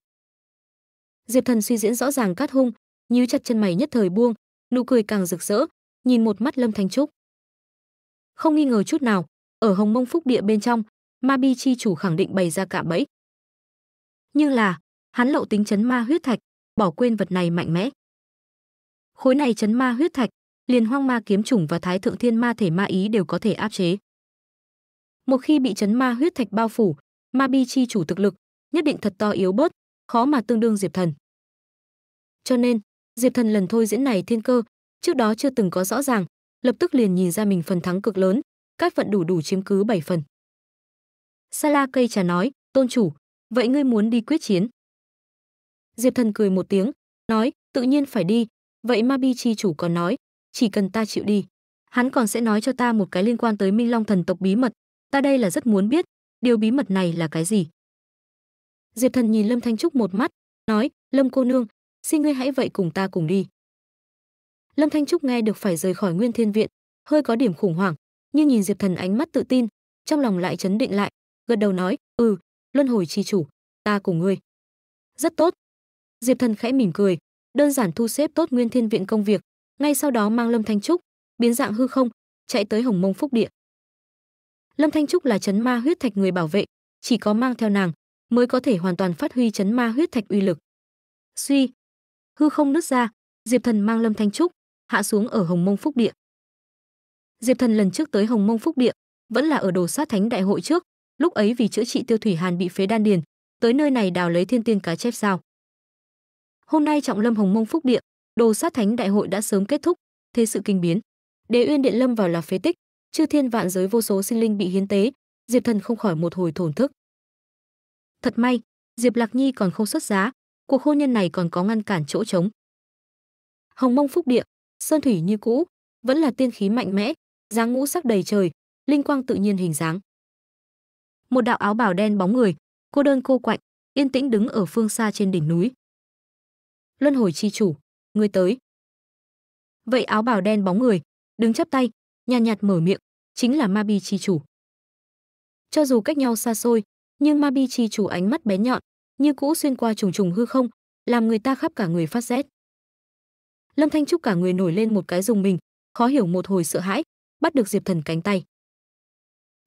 Diệp Thần suy diễn rõ ràng cát hung, nhíu chặt chân mày nhất thời buông, nụ cười càng rực rỡ, nhìn một mắt Lâm Thanh Trúc. Không nghi ngờ chút nào, ở Hồng Mông Phúc Địa bên trong, Ma Bi Chi Chủ khẳng định bày ra cạm bẫy. Nhưng là, hắn lậu tính chấn ma huyết thạch, bỏ quên vật này mạnh mẽ. Khối này chấn ma huyết thạch, liền Hoang Ma kiếm chủng và Thái Thượng Thiên Ma Thể ma ý đều có thể áp chế. Một khi bị chấn ma huyết thạch bao phủ, Ma Bi Chi Chủ thực lực nhất định thật to yếu bớt, khó mà tương đương Diệp Thần. Cho nên, Diệp Thần lần thôi diễn này thiên cơ, trước đó chưa từng có rõ ràng, lập tức liền nhìn ra mình phần thắng cực lớn, các vận đủ chiếm cứ 7 phần. Sala cây trà nói, tôn chủ, vậy ngươi muốn đi quyết chiến? Diệp Thần cười một tiếng, nói, tự nhiên phải đi, vậy Ma Bi Chi Chủ còn nói, chỉ cần ta chịu đi. Hắn còn sẽ nói cho ta một cái liên quan tới Minh Long Thần Tộc bí mật, ta đây là rất muốn biết, điều bí mật này là cái gì? Diệp Thần nhìn Lâm Thanh Trúc một mắt, nói, Lâm cô nương, xin ngươi hãy vậy cùng ta cùng đi. Lâm Thanh Trúc nghe được phải rời khỏi Nguyên Thiên Viện, hơi có điểm khủng hoảng, nhưng nhìn Diệp Thần ánh mắt tự tin, trong lòng lại trấn định lại, gật đầu nói, ừ, Luân Hồi Chi Chủ, ta cùng ngươi. Rất tốt. Diệp Thần khẽ mỉm cười, đơn giản thu xếp tốt Nguyên Thiên Viện công việc, ngay sau đó mang Lâm Thanh Trúc biến dạng hư không, chạy tới Hồng Mông Phúc Địa. Lâm Thanh Trúc là Chấn Ma Huyết Thạch người bảo vệ, chỉ có mang theo nàng mới có thể hoàn toàn phát huy Chấn Ma Huyết Thạch uy lực. Suy, hư không nứt ra, Diệp Thần mang Lâm Thanh Trúc hạ xuống ở Hồng Mông Phúc Địa. Diệp Thần lần trước tới Hồng Mông Phúc Địa vẫn là ở Đồ Sát Thánh Đại Hội trước, lúc ấy vì chữa trị Tiêu Thủy Hàn bị phế đan điền, tới nơi này đào lấy thiên tiên cá chép sao. Hôm nay trọng lâm Hồng Mông Phúc Địa, Đồ Sát Thánh Đại Hội đã sớm kết thúc, thế sự kinh biến, Đế Uyên Điện lâm vào là phế tích, chư thiên vạn giới vô số sinh linh bị hiến tế, Diệp Thần không khỏi một hồi thổn thức. Thật may, Diệp Lạc Nhi còn không xuất giá, cuộc hôn nhân này còn có ngăn cản chỗ trống. Hồng Mông Phúc Địa, sơn thủy như cũ, vẫn là tiên khí mạnh mẽ, dáng ngũ sắc đầy trời, linh quang tự nhiên hình dáng. Một đạo áo bào đen bóng người, cô đơn cô quạnh, yên tĩnh đứng ở phương xa trên đỉnh núi. Luân Hồi Chi Chủ, ngươi tới. Vậy áo bào đen bóng người, đứng chắp tay, nhàn nhạt mở miệng, chính là Ma Bi Chi Chủ. Cho dù cách nhau xa xôi, nhưng Ma Bi Chi Chủ ánh mắt bén nhọn, như cũ xuyên qua trùng trùng hư không, làm người ta khắp cả người phát rét. Lâm Thanh Trúc cả người nổi lên một cái rùng mình, khó hiểu một hồi sợ hãi, bắt được Diệp Thần cánh tay.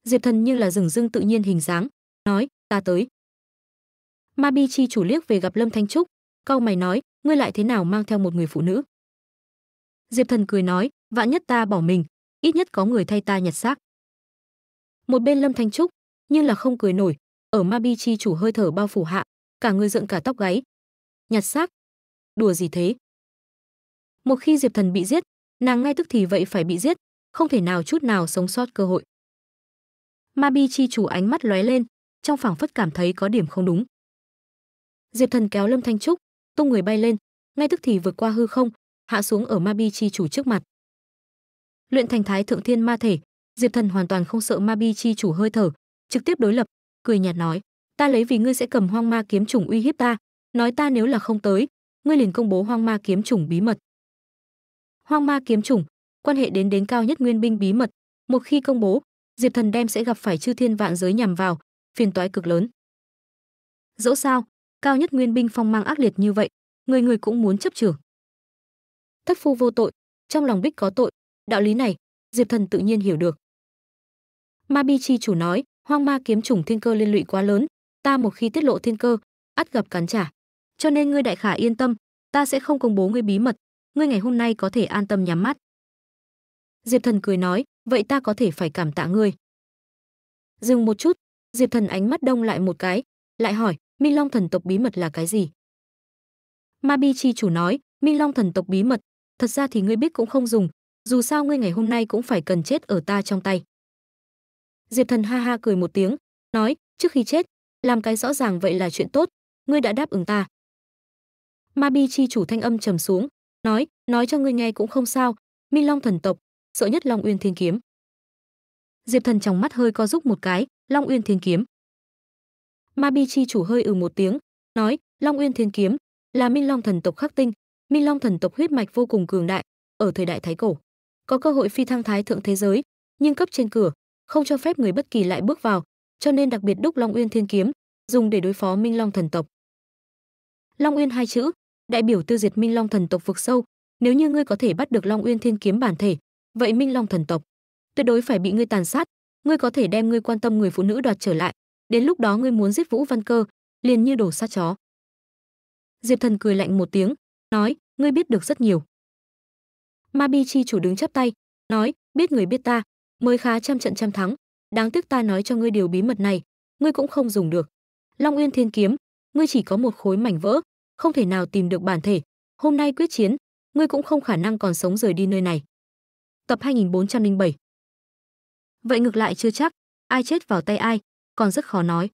Diệp Thần như là dừng dưng tự nhiên hình dáng, nói, ta tới. Ma Bi Chi Chủ liếc về gặp Lâm Thanh Trúc, cau mày nói, ngươi lại thế nào mang theo một người phụ nữ? Diệp Thần cười nói, vạn nhất ta bỏ mình, ít nhất có người thay ta nhặt xác. Một bên Lâm Thanh Trúc, nhưng là không cười nổi, ở Ma Bi Chi Chủ hơi thở bao phủ hạ, cả người rợn cả tóc gáy. Nhặt xác? Đùa gì thế? Một khi Diệp Thần bị giết, nàng ngay tức thì vậy phải bị giết, không thể nào chút nào sống sót cơ hội. Ma Bi Chi Chủ ánh mắt lóe lên, trong phảng phất cảm thấy có điểm không đúng. Diệp Thần kéo Lâm Thanh Trúc, tung người bay lên, ngay tức thì vượt qua hư không, hạ xuống ở Ma Bi Chi Chủ trước mặt. Luyện thành Thái Thượng Thiên Ma Thể, Diệp Thần hoàn toàn không sợ Ma Bi Chi Chủ hơi thở, trực tiếp đối lập, cười nhạt nói, ta lấy vì ngươi sẽ cầm Hoang Ma Kiếm Trùng uy hiếp ta, nói ta nếu là không tới, ngươi liền công bố Hoang Ma Kiếm Trùng bí mật. Hoang Ma Kiếm Trùng, quan hệ đến cao nhất nguyên binh bí mật, một khi công bố, Diệp Thần đem sẽ gặp phải chư thiên vạn giới nhằm vào, phiền toái cực lớn. Dẫu sao, cao nhất nguyên binh phong mang ác liệt như vậy, người người cũng muốn chấp chưởng. Thất phu vô tội, trong lòng bích có tội, đạo lý này, Diệp Thần tự nhiên hiểu được. Ma Bi Chi Chủ nói, Hoang Ma Kiếm Trùng thiên cơ liên lụy quá lớn, ta một khi tiết lộ thiên cơ, ắt gặp cắn trả. Cho nên ngươi đại khả yên tâm, ta sẽ không công bố ngươi bí mật, ngươi ngày hôm nay có thể an tâm nhắm mắt. Diệp Thần cười nói, vậy ta có thể phải cảm tạ ngươi. Dừng một chút, Diệp Thần ánh mắt đông lại một cái, lại hỏi, Minh Long Thần Tộc bí mật là cái gì? Ma Bi Chi Chủ nói, Minh Long Thần Tộc bí mật, thật ra thì ngươi biết cũng không dùng, dù sao ngươi ngày hôm nay cũng phải cần chết ở ta trong tay. Diệp Thần ha ha cười một tiếng, nói, trước khi chết, làm cái rõ ràng vậy là chuyện tốt, ngươi đã đáp ứng ta. Ma Bi Chi Chủ thanh âm trầm xuống, nói cho ngươi nghe cũng không sao, Minh Long Thần Tộc, sợ nhất Long Uyên Thiên Kiếm. Diệp Thần trong mắt hơi co rúc một cái, Long Uyên Thiên Kiếm. Ma Bi Chi Chủ hơi ừ một tiếng, nói, Long Uyên Thiên Kiếm là Minh Long Thần Tộc khắc tinh, Minh Long Thần Tộc huyết mạch vô cùng cường đại, ở thời đại Thái Cổ, có cơ hội phi thăng thái thượng thế giới, nhưng cấp trên cửa không cho phép người bất kỳ lại bước vào, cho nên đặc biệt đúc Long Uyên Thiên Kiếm, dùng để đối phó Minh Long Thần Tộc. Long Uyên hai chữ, đại biểu tiêu diệt Minh Long Thần Tộc vực sâu, nếu như ngươi có thể bắt được Long Uyên Thiên Kiếm bản thể, vậy Minh Long Thần Tộc tuyệt đối phải bị ngươi tàn sát, ngươi có thể đem ngươi quan tâm người phụ nữ đoạt trở lại, đến lúc đó ngươi muốn giết Vũ Văn Cơ, liền như đổ sát chó. Diệp Thần cười lạnh một tiếng, nói, ngươi biết được rất nhiều. Ma Bi Chi Chủ đứng chắp tay, nói, biết người biết ta, mới khá trăm trận trăm thắng, đáng tiếc ta nói cho ngươi điều bí mật này, ngươi cũng không dùng được. Long Uyên Thiên Kiếm, ngươi chỉ có một khối mảnh vỡ, không thể nào tìm được bản thể. Hôm nay quyết chiến, ngươi cũng không khả năng còn sống rời đi nơi này. Tập 2407. Vậy ngược lại chưa chắc, ai chết vào tay ai, còn rất khó nói.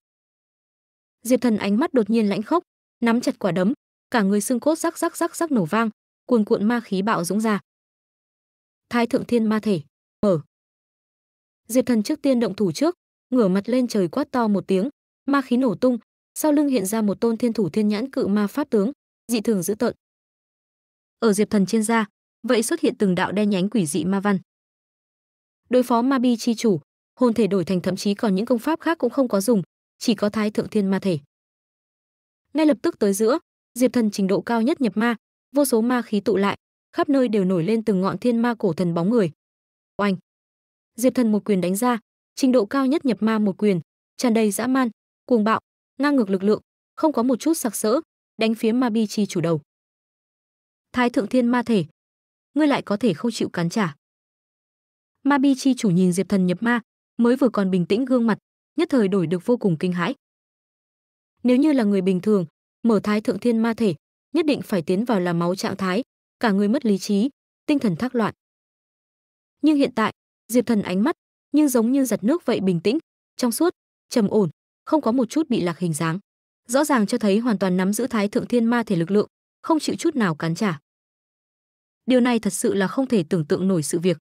Diệp Thần ánh mắt đột nhiên lãnh khốc, nắm chặt quả đấm, cả người xương cốt rắc rắc rắc rắc nổ vang, cuồn cuộn ma khí bạo dũng ra. Thái Thượng Thiên Ma Thể, mở. Diệp Thần trước tiên động thủ trước, ngửa mặt lên trời quát to một tiếng, ma khí nổ tung, sau lưng hiện ra một tôn thiên thủ thiên nhãn cự ma pháp tướng, dị thường dữ tợn. Ở Diệp Thần trên da, vậy xuất hiện từng đạo đen nhánh quỷ dị ma văn. Đối phó Ma Bi Chi Chủ, hồn thể đổi thành thậm chí còn những công pháp khác cũng không có dùng, chỉ có Thái Thượng Thiên Ma Thể. Ngay lập tức tới giữa, Diệp Thần trình độ cao nhất nhập ma, vô số ma khí tụ lại, khắp nơi đều nổi lên từng ngọn thiên ma cổ thần bóng người. Oanh! Diệp Thần một quyền đánh ra, trình độ cao nhất nhập ma một quyền, tràn đầy dã man, cuồng bạo, ngang ngược lực lượng, không có một chút sặc sỡ, đánh phía Ma Bi Chi Chủ đầu. Thái Thượng Thiên Ma Thể, ngươi lại có thể không chịu cắn trả. Ma Bi Chi Chủ nhìn Diệp Thần nhập ma, mới vừa còn bình tĩnh gương mặt, nhất thời đổi được vô cùng kinh hãi. Nếu như là người bình thường, mở Thái Thượng Thiên Ma Thể, nhất định phải tiến vào là máu trạng thái, cả người mất lý trí, tinh thần thác loạn. Nhưng hiện tại, Diệp Thần ánh mắt, nhưng giống như giặt nước vậy bình tĩnh, trong suốt, trầm ổn, không có một chút bị lạc hình dáng. Rõ ràng cho thấy hoàn toàn nắm giữ Thái Thượng Thiên Ma Thể lực lượng, không chịu chút nào cắn trả. Điều này thật sự là không thể tưởng tượng nổi sự việc.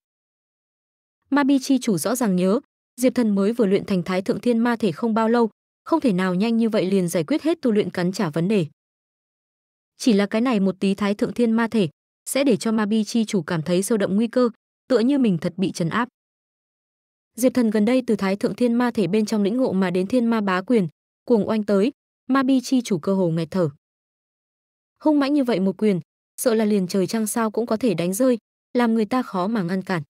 Ma Bi Chi Chủ rõ ràng nhớ, Diệp Thần mới vừa luyện thành Thái Thượng Thiên Ma Thể không bao lâu, không thể nào nhanh như vậy liền giải quyết hết tu luyện cắn trả vấn đề. Chỉ là cái này một tí Thái Thượng Thiên Ma Thể sẽ để cho Ma Bi Chi Chủ cảm thấy sâu đậm nguy cơ, tựa như mình thật bị trấn áp. Diệp Thần gần đây từ Thái Thượng Thiên Ma Thể bên trong lĩnh ngộ mà đến Thiên Ma Bá Quyền, cuồng oanh tới, Ma Bi Chi Chủ cơ hồ nghẹt thở. Hung mãnh như vậy một quyền, sợ là liền trời trăng sao cũng có thể đánh rơi, làm người ta khó mà ngăn cản.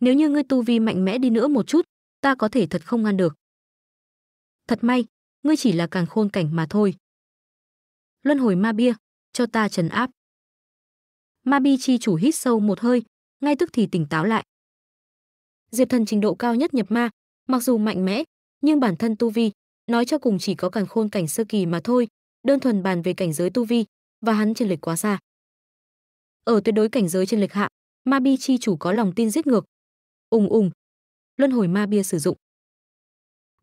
Nếu như ngươi tu vi mạnh mẽ đi nữa một chút, ta có thể thật không ngăn được. Thật may, ngươi chỉ là càn khôn cảnh mà thôi. Luân hồi ma bia, cho ta trấn áp. Ma Bi Chi Chủ hít sâu một hơi, ngay tức thì tỉnh táo lại. Diệp Thần trình độ cao nhất nhập ma, mặc dù mạnh mẽ, nhưng bản thân tu vi, nói cho cùng chỉ có càn khôn cảnh sơ kỳ mà thôi, đơn thuần bàn về cảnh giới tu vi, và hắn chênh lệch quá xa. Ở tuyệt đối cảnh giới chênh lệch hạ, Ma Bi Chi Chủ có lòng tin giết ngược. Ùng ùng, luân hồi ma bia sử dụng.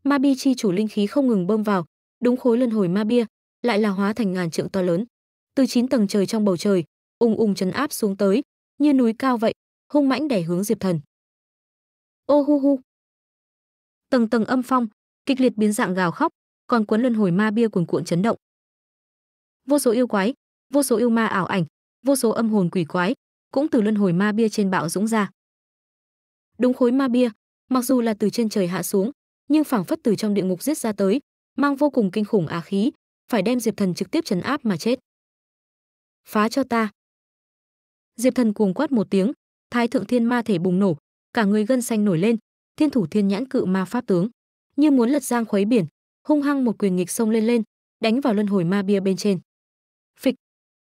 Ma Bi Chi Chủ linh khí không ngừng bơm vào, đúng khối luân hồi ma bia, lại là hóa thành ngàn trượng to lớn, từ 9 tầng trời trong bầu trời, ùng ùng trấn áp xuống tới, như núi cao vậy, hung mãnh đè hướng Diệp Thần. Ô hu hu. Tầng tầng âm phong, kịch liệt biến dạng gào khóc, còn cuốn luân hồi ma bia cuồn cuộn chấn động. Vô số yêu quái, vô số yêu ma ảo ảnh, vô số âm hồn quỷ quái, cũng từ luân hồi ma bia trên bạo dũng ra. Đúng khối ma bia, mặc dù là từ trên trời hạ xuống, nhưng phảng phất từ trong địa ngục giết ra tới, mang vô cùng kinh khủng á khí, phải đem Diệp Thần trực tiếp trấn áp mà chết. Phá cho ta. Diệp Thần cuồng quát một tiếng, Thái Thượng Thiên Ma Thể bùng nổ, cả người gân xanh nổi lên, thiên thủ thiên nhãn cự ma pháp tướng, như muốn lật giang khuấy biển, hung hăng một quyền nghịch sông lên, đánh vào luân hồi ma bia bên trên. Phịch,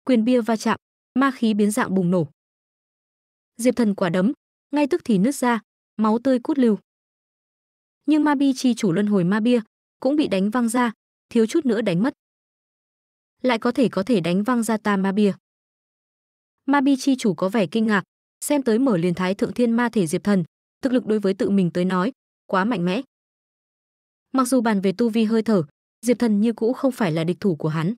quyền bia va chạm, ma khí biến dạng bùng nổ. Diệp Thần quả đấm ngay tức thì nứt ra, máu tươi cút lưu. Nhưng Ma Bi Chi Chủ luân hồi ma bia cũng bị đánh văng ra, thiếu chút nữa đánh mất. Lại có thể đánh văng ra ta ma bia. Ma Bi Chi Chủ có vẻ kinh ngạc, xem tới mở liền Thái Thượng Thiên Ma Thể Diệp Thần, thực lực đối với tự mình tới nói, quá mạnh mẽ. Mặc dù bàn về tu vi hơi thở, Diệp Thần như cũ không phải là địch thủ của hắn.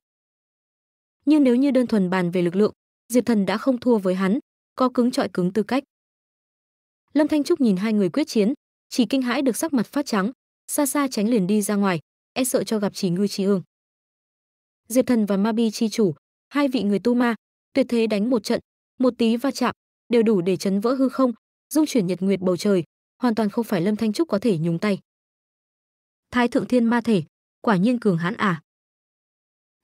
Nhưng nếu như đơn thuần bàn về lực lượng, Diệp Thần đã không thua với hắn, có cứng trọi cứng tư cách. Lâm Thanh Trúc nhìn hai người quyết chiến, chỉ kinh hãi được sắc mặt phát trắng, xa xa tránh liền đi ra ngoài, e sợ cho gặp chỉ ngư chỉ ương. Diệp Thần và Ma Bi Chi Chủ, hai vị người tu ma, tuyệt thế đánh một trận, một tí va chạm, đều đủ để chấn vỡ hư không, dung chuyển nhật nguyệt bầu trời, hoàn toàn không phải Lâm Thanh Trúc có thể nhúng tay. Thái Thượng Thiên Ma Thể, quả nhiên cường hãn à.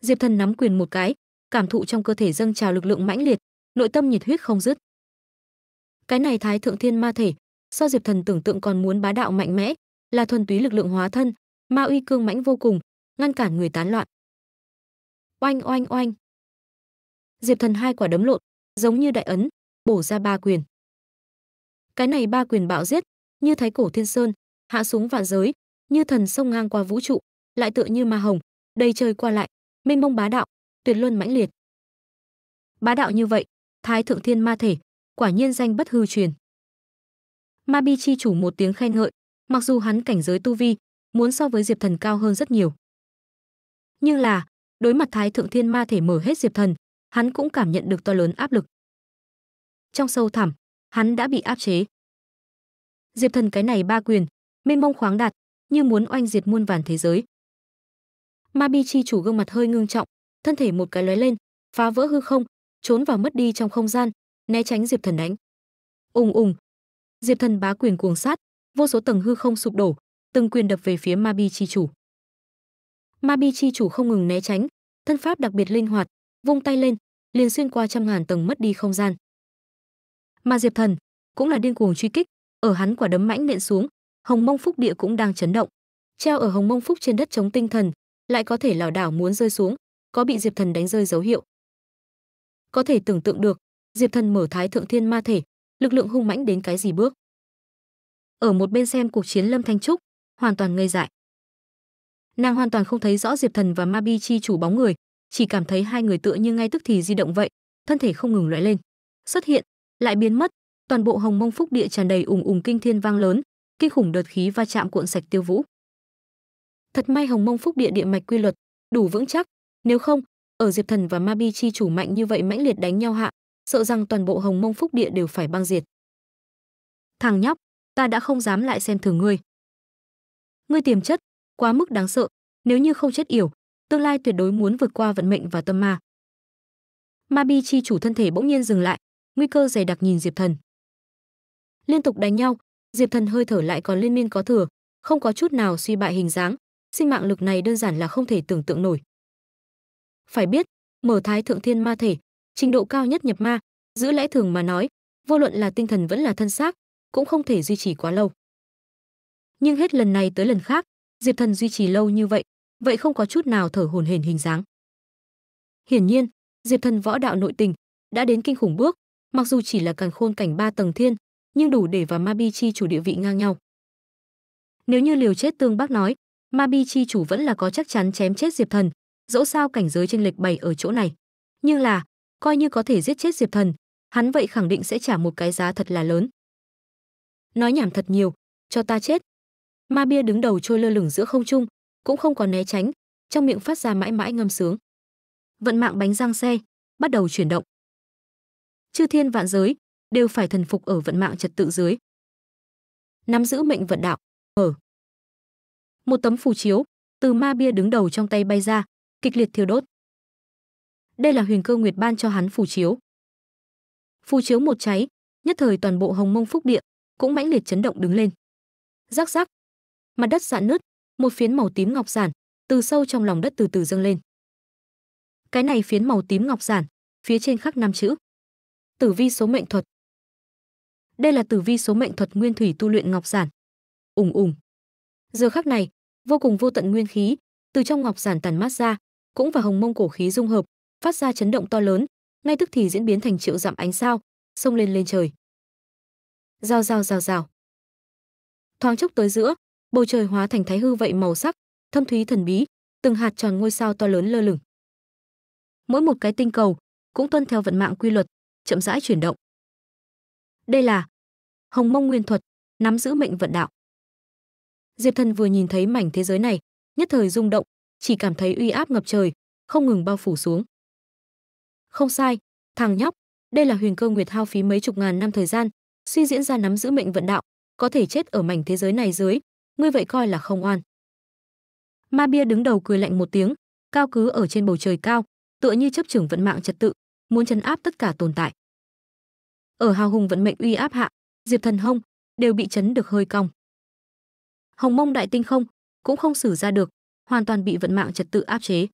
Diệp Thần nắm quyền một cái, cảm thụ trong cơ thể dâng trào lực lượng mãnh liệt, nội tâm nhiệt huyết không dứt. Cái này Thái Thượng Thiên Ma Thể, so Diệp Thần tưởng tượng còn muốn bá đạo mạnh mẽ, là thuần túy lực lượng hóa thân, ma uy cương mãnh vô cùng, ngăn cản người tán loạn. Oanh oanh oanh. Diệp Thần hai quả đấm lộn, giống như đại ấn, bổ ra ba quyền. Cái này ba quyền bạo giết, như thái cổ thiên sơn, hạ xuống vạn giới, như thần sông ngang qua vũ trụ, lại tựa như ma hồng, đây chơi qua lại, mênh mông bá đạo, tuyệt luân mãnh liệt. Bá đạo như vậy, Thái Thượng Thiên Ma Thể, quả nhiên danh bất hư truyền. Ma Bi Chi Chủ một tiếng khen ngợi, mặc dù hắn cảnh giới tu vi, muốn so với Diệp Thần cao hơn rất nhiều. Nhưng là, đối mặt Thái Thượng Thiên Ma Thể mở hết Diệp Thần, hắn cũng cảm nhận được to lớn áp lực. Trong sâu thẳm, hắn đã bị áp chế. Diệp Thần cái này ba quyền, mênh mông khoáng đạt, như muốn oanh diệt muôn vàn thế giới. Ma Bi Chi Chủ gương mặt hơi ngưng trọng, thân thể một cái lóe lên, phá vỡ hư không, trốn vào mất đi trong không gian, né tránh Diệp Thần đánh. Ùng ùng, Diệp Thần bá quyền cuồng sát, vô số tầng hư không sụp đổ, từng quyền đập về phía Ma Bi Chi Chủ. Ma Bi Chi Chủ không ngừng né tránh, thân pháp đặc biệt linh hoạt, vung tay lên, liền xuyên qua trăm ngàn tầng mất đi không gian. Mà Diệp Thần cũng là điên cuồng truy kích, ở hắn quả đấm mãnh nện xuống, Hồng Mông Phúc Địa cũng đang chấn động, treo ở Hồng Mông Phúc trên đất chống tinh thần, lại có thể lảo đảo muốn rơi xuống, có bị Diệp Thần đánh rơi dấu hiệu. Có thể tưởng tượng được, Diệp Thần mở Thái Thượng Thiên Ma Thể, lực lượng hung mãnh đến cái gì bước. Ở một bên xem cuộc chiến Lâm Thanh Trúc, hoàn toàn ngây dại. Nàng hoàn toàn không thấy rõ Diệp Thần và Ma Bi Chi Chủ bóng người, chỉ cảm thấy hai người tựa như ngay tức thì di động vậy, thân thể không ngừng lóe lên, xuất hiện, lại biến mất, toàn bộ Hồng Mông Phúc Địa tràn đầy ùng ùng kinh thiên vang lớn, kinh khủng đợt khí va chạm cuộn sạch tiêu vũ. Thật may Hồng Mông Phúc Địa địa mạch quy luật đủ vững chắc, nếu không, ở Diệp Thần và Ma Bi Chi Chủ mạnh như vậy mãnh liệt đánh nhau hạ, sợ rằng toàn bộ Hồng Mông Phúc Địa đều phải băng diệt. Thằng nhóc, ta đã không dám lại xem thường ngươi. Ngươi tiềm chất quá mức đáng sợ, nếu như không chết yểu, tương lai tuyệt đối muốn vượt qua vận mệnh và tâm ma. Ma Bi Chi Chủ thân thể bỗng nhiên dừng lại, nguy cơ dày đặc nhìn Diệp Thần. Liên tục đánh nhau, Diệp Thần hơi thở lại còn liên miên có thừa, không có chút nào suy bại hình dáng, sinh mạng lực này đơn giản là không thể tưởng tượng nổi. Phải biết, mở Thái Thượng Thiên Ma Thể, trình độ cao nhất nhập ma, giữ lẽ thường mà nói, vô luận là tinh thần vẫn là thân xác, cũng không thể duy trì quá lâu. Nhưng hết lần này tới lần khác, Diệp Thần duy trì lâu như vậy, vậy không có chút nào thở hổn hển hình dáng. Hiển nhiên, Diệp Thần võ đạo nội tình đã đến kinh khủng bước, mặc dù chỉ là càn khôn cảnh 3 tầng thiên, nhưng đủ để và Ma Bi Chi Chủ địa vị ngang nhau. Nếu như liều chết tương bác nói, Ma Bi Chi Chủ vẫn là có chắc chắn chém chết Diệp Thần, dẫu sao cảnh giới chênh lệch bày ở chỗ này. Nhưng là, coi như có thể giết chết Diệp Thần, hắn vậy khẳng định sẽ trả một cái giá thật là lớn. Nói nhảm thật nhiều, cho ta chết. Ma Bia đứng đầu trôi lơ lửng giữa không trung, cũng không còn né tránh, trong miệng phát ra mãi mãi ngâm sướng. Vận mạng bánh răng xe bắt đầu chuyển động. Chư thiên vạn giới đều phải thần phục ở vận mạng trật tự dưới. Nắm giữ mệnh vận đạo, mở. Một tấm phù chiếu từ Ma Bia đứng đầu trong tay bay ra, kịch liệt thiêu đốt. Đây là Huyền Cơ Nguyệt ban cho hắn phù chiếu. Phù chiếu một cháy, nhất thời toàn bộ Hồng Mông Phúc Địa cũng mãnh liệt chấn động đứng lên. Rắc rắc, mặt đất rạn nứt, một phiến màu tím ngọc giản từ sâu trong lòng đất từ từ dâng lên. Cái này phiến màu tím ngọc giản, phía trên khắc 5 chữ: Tử vi số mệnh thuật. Đây là tử vi số mệnh thuật nguyên thủy tu luyện ngọc giản. Ùng ùng. Giờ khắc này, vô cùng vô tận nguyên khí từ trong ngọc giản tàn mát ra, cũng vào Hồng Mông cổ khí dung hợp, phát ra chấn động to lớn, ngay tức thì diễn biến thành triệu dặm ánh sao, xông lên lên trời. Rào rào rào rào. Thoáng chốc tới giữa, bầu trời hóa thành thái hư vậy màu sắc, thâm thúy thần bí, từng hạt tròn ngôi sao to lớn lơ lửng. Mỗi một cái tinh cầu cũng tuân theo vận mạng quy luật, chậm rãi chuyển động. Đây là Hồng Mông Nguyên Thuật, nắm giữ mệnh vận đạo. Diệp Thần vừa nhìn thấy mảnh thế giới này, nhất thời rung động, chỉ cảm thấy uy áp ngập trời, không ngừng bao phủ xuống. Không sai, thằng nhóc, đây là Huyền Cơ Nguyệt hao phí mấy chục ngàn năm thời gian, suy diễn ra nắm giữ mệnh vận đạo, có thể chết ở mảnh thế giới này dưới, ngươi vậy coi là không oan. Ma Bia đứng đầu cười lạnh một tiếng, cao cứ ở trên bầu trời cao, tựa như chấp trưởng vận mạng trật tự, muốn trấn áp tất cả tồn tại. Ở hào hùng vận mệnh uy áp hạ, Diệp Thần hông đều bị chấn được hơi cong. Hồng Mông đại tinh không cũng không xử ra được, hoàn toàn bị vận mạng trật tự áp chế.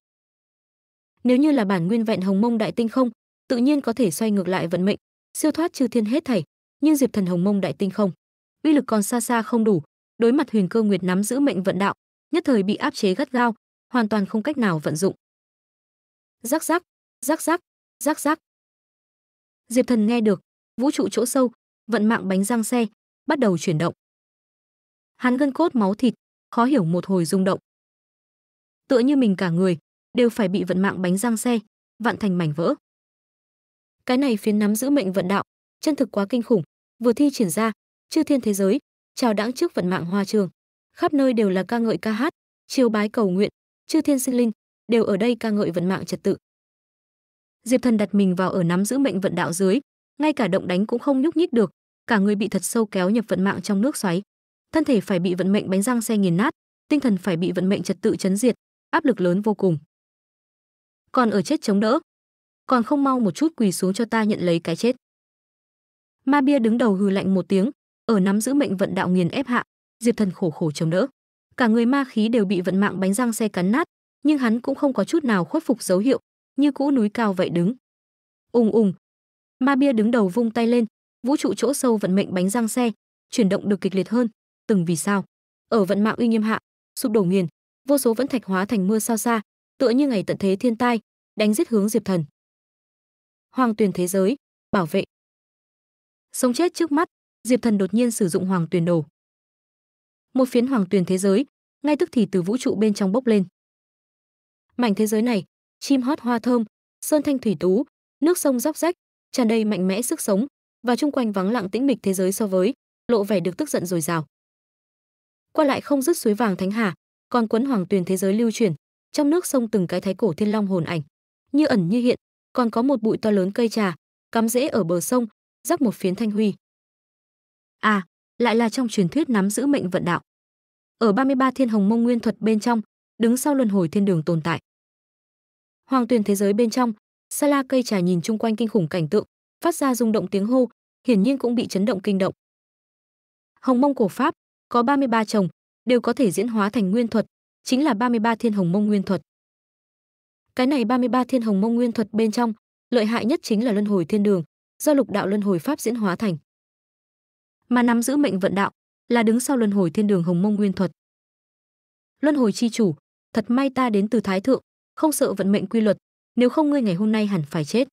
Nếu như là bản nguyên vẹn Hồng Mông đại tinh không, tự nhiên có thể xoay ngược lại vận mệnh, siêu thoát chư thiên hết thảy, nhưng Diệp Thần Hồng Mông đại tinh không, uy lực còn xa xa không đủ, đối mặt Huyền Cơ Nguyệt nắm giữ mệnh vận đạo, nhất thời bị áp chế gắt gao, hoàn toàn không cách nào vận dụng. Rắc rắc, rắc rắc, rắc rắc. Diệp Thần nghe được, vũ trụ chỗ sâu, vận mạng bánh răng xe bắt đầu chuyển động. Hắn gân cốt máu thịt, khó hiểu một hồi rung động. tựa như mình cả người đều phải bị vận mạng bánh răng xe vạn thành mảnh vỡ. Cái này phiến nắm giữ mệnh vận đạo chân thực quá kinh khủng, vừa thi triển ra chư thiên thế giới chào đãng trước vận mạng hoa trường, khắp nơi đều là ca ngợi ca hát chiều bái cầu nguyện, chư thiên sinh linh đều ở đây ca ngợi vận mạng trật tự. Diệp Thần đặt mình vào ở nắm giữ mệnh vận đạo dưới, ngay cả động đánh cũng không nhúc nhích được, cả người bị thật sâu kéo nhập vận mạng trong nước xoáy, thân thể phải bị vận mệnh bánh răng xe nghiền nát, tinh thần phải bị vận mệnh trật tự chấn diệt, áp lực lớn vô cùng. Còn ở chết chống đỡ, còn không mau một chút quỳ xuống cho ta nhận lấy cái chết. Ma Bia đứng đầu hừ lạnh một tiếng, ở nắm giữ mệnh vận đạo nghiền ép hạ, Diệp Thần khổ khổ chống đỡ, cả người ma khí đều bị vận mạng bánh răng xe cắn nát, nhưng hắn cũng không có chút nào khuất phục dấu hiệu, như cũ núi cao vậy đứng. Ùng ùng, Ma Bia đứng đầu vung tay lên, vũ trụ chỗ sâu vận mệnh bánh răng xe chuyển động được kịch liệt hơn, từng vì sao ở vận mạng uy nghiêm hạ sụp đổ nghiền, vô số vẫn thạch hóa thành mưa sao xa, tựa như ngày tận thế thiên tai đánh giết hướng Diệp Thần. Hoàng Tuyền thế giới bảo vệ sống chết trước mắt, Diệp Thần đột nhiên sử dụng Hoàng Tuyền đồ, một phiến Hoàng Tuyền thế giới ngay tức thì từ vũ trụ bên trong bốc lên. Mảnh thế giới này chim hót hoa thơm, sơn thanh thủy tú, nước sông róc rách, tràn đầy mạnh mẽ sức sống, và chung quanh vắng lặng tĩnh mịch thế giới so với lộ vẻ được tức giận dồi dào. Qua lại không dứt suối vàng thánh hà, còn quấn Hoàng Tuyền thế giới lưu chuyển, trong nước sông từng cái thái cổ thiên long hồn ảnh như ẩn như hiện, còn có một bụi to lớn cây trà cắm rễ ở bờ sông, rắc một phiến thanh huy. À, lại là trong truyền thuyết nắm giữ mệnh vận đạo. Ở 33 thiên hồng mông nguyên thuật bên trong, đứng sau luân hồi thiên đường tồn tại. Hoàng Tuyền thế giới bên trong, Sala cây trà nhìn chung quanh kinh khủng cảnh tượng, phát ra rung động tiếng hô, hiển nhiên cũng bị chấn động kinh động. Hồng Mông cổ pháp có 33 chồng, đều có thể diễn hóa thành nguyên thuật, chính là 33 thiên hồng mông nguyên thuật. Cái này 33 thiên hồng mông nguyên thuật bên trong, lợi hại nhất chính là luân hồi thiên đường, do lục đạo luân hồi pháp diễn hóa thành. Mà nắm giữ mệnh vận đạo là đứng sau luân hồi thiên đường hồng mông nguyên thuật. Luân hồi chi chủ, thật may ta đến từ Thái Thượng, không sợ vận mệnh quy luật, nếu không ngươi ngày hôm nay hẳn phải chết.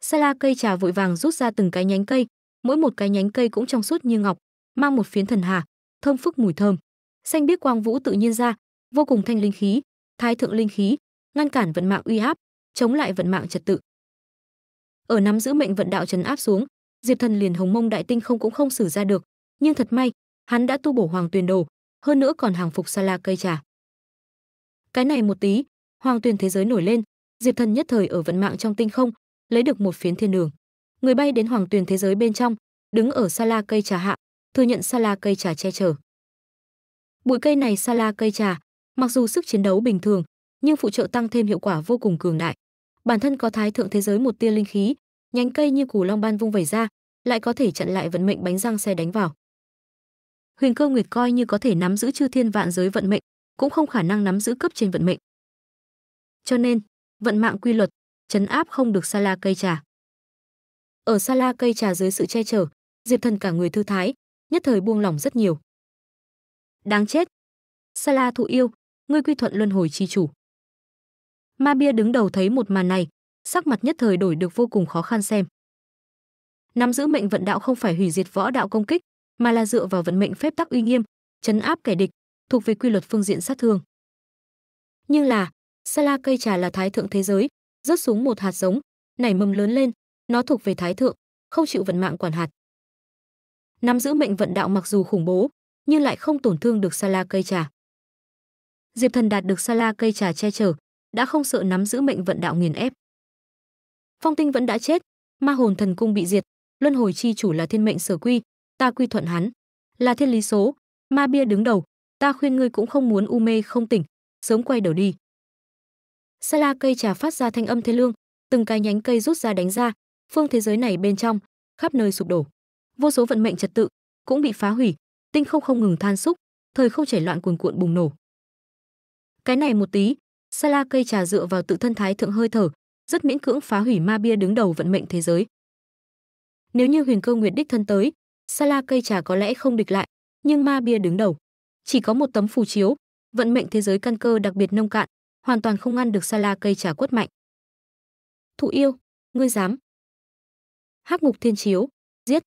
Sala cây trà vội vàng rút ra từng cái nhánh cây, mỗi một cái nhánh cây cũng trong suốt như ngọc, mang một phiến thần hà, thơm phức mùi thơm, xanh biếc quang vũ tự nhiên ra, vô cùng thanh linh khí, thái thượng linh khí, ngăn cản vận mạng uy áp, chống lại vận mạng trật tự. Ở nắm giữ mệnh vận đạo trấn áp xuống, Diệp Thần liền hồng mông đại tinh không cũng không sử ra được, nhưng thật may, hắn đã tu bổ Hoàng Tuyền đồ, hơn nữa còn hàng phục Sala cây trà. Cái này một tí, Hoàng Tuyền thế giới nổi lên, Diệp Thần nhất thời ở vận mạng trong tinh không lấy được một phiến thiên đường, người bay đến Hoàng Tuyền thế giới bên trong, đứng ở Sala cây trà hạ, thừa nhận Sala cây trà che chở. Bụi cây này Sala cây trà, mặc dù sức chiến đấu bình thường, nhưng phụ trợ tăng thêm hiệu quả vô cùng cường đại. Bản thân có thái thượng thế giới một tia linh khí, nhánh cây như cù long ban vung vẩy ra, lại có thể chặn lại vận mệnh bánh răng xe đánh vào. Huyền Cơ Nguyệt coi như có thể nắm giữ chư thiên vạn giới vận mệnh, cũng không khả năng nắm giữ cấp trên vận mệnh. Cho nên, vận mạng quy luật chấn áp không được Sala cây trà. Ở Sala cây trà dưới sự che chở, Diệp Thần cả người thư thái, nhất thời buông lỏng rất nhiều. Đáng chết, Sala thụ yêu, ngươi quy thuận luân hồi chi chủ. Ma Bia đứng đầu thấy một màn này, sắc mặt nhất thời đổi được vô cùng khó khăn xem. Nắm giữ mệnh vận đạo không phải hủy diệt võ đạo công kích, mà là dựa vào vận mệnh phép tắc uy nghiêm, chấn áp kẻ địch, thuộc về quy luật phương diện sát thương. Nhưng là, Sala cây trà là thái thượng thế giới, rớt xuống một hạt giống, nảy mầm lớn lên, nó thuộc về thái thượng, không chịu vận mạng quản hạt. Nắm giữ mệnh vận đạo mặc dù khủng bố, nhưng lại không tổn thương được Sala cây trà. Diệp Thần đạt được Sala cây trà che chở, đã không sợ nắm giữ mệnh vận đạo nghiền ép. Phong Tinh vẫn đã chết, Ma Hồn Thần Cung bị diệt, luân hồi chi chủ là thiên mệnh sở quy, ta quy thuận hắn, là thiên lý số. Ma Bia đứng đầu, ta khuyên ngươi cũng không muốn u mê không tỉnh, sớm quay đầu đi. Sala cây trà phát ra thanh âm thế lương, từng cái nhánh cây rút ra đánh ra, phương thế giới này bên trong, khắp nơi sụp đổ. Vô số vận mệnh trật tự cũng bị phá hủy, tinh không không ngừng than xúc, thời không chảy loạn cuồn cuộn bùng nổ. Cái này một tí, Sala cây trà dựa vào tự thân thái thượng hơi thở, rất miễn cưỡng phá hủy Ma Bia đứng đầu vận mệnh thế giới. Nếu như Huyền Cơ Nguyệt đích thân tới, Sala cây trà có lẽ không địch lại, nhưng Ma Bia đứng đầu chỉ có một tấm phù chiếu, vận mệnh thế giới căn cơ đặc biệt nông cạn, hoàn toàn không ngăn được Sala cây trà quất mạnh. Thụ yêu, ngươi dám! Hắc Ngục Thiên Chiếu, giết!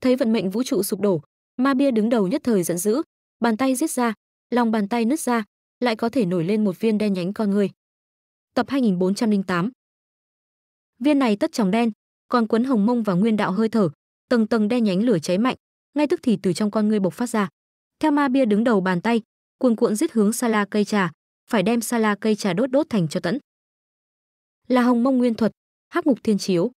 Thấy vận mệnh vũ trụ sụp đổ, Ma Bia đứng đầu nhất thời giận dữ, bàn tay giết ra, lòng bàn tay nứt ra, lại có thể nổi lên một viên đen nhánh con người. Tập 2408. Viên này tất tròng đen, còn quấn hồng mông và nguyên đạo hơi thở, tầng tầng đen nhánh lửa cháy mạnh, ngay tức thì từ trong con ngươi bộc phát ra. Theo ma bia đứng đầu bàn tay, cuồn cuộn giết hướng Sala cây trà, phải đem Sala cây trà đốt thành cho tẫn. Là hồng mông nguyên thuật, hắc mục thiên chiếu.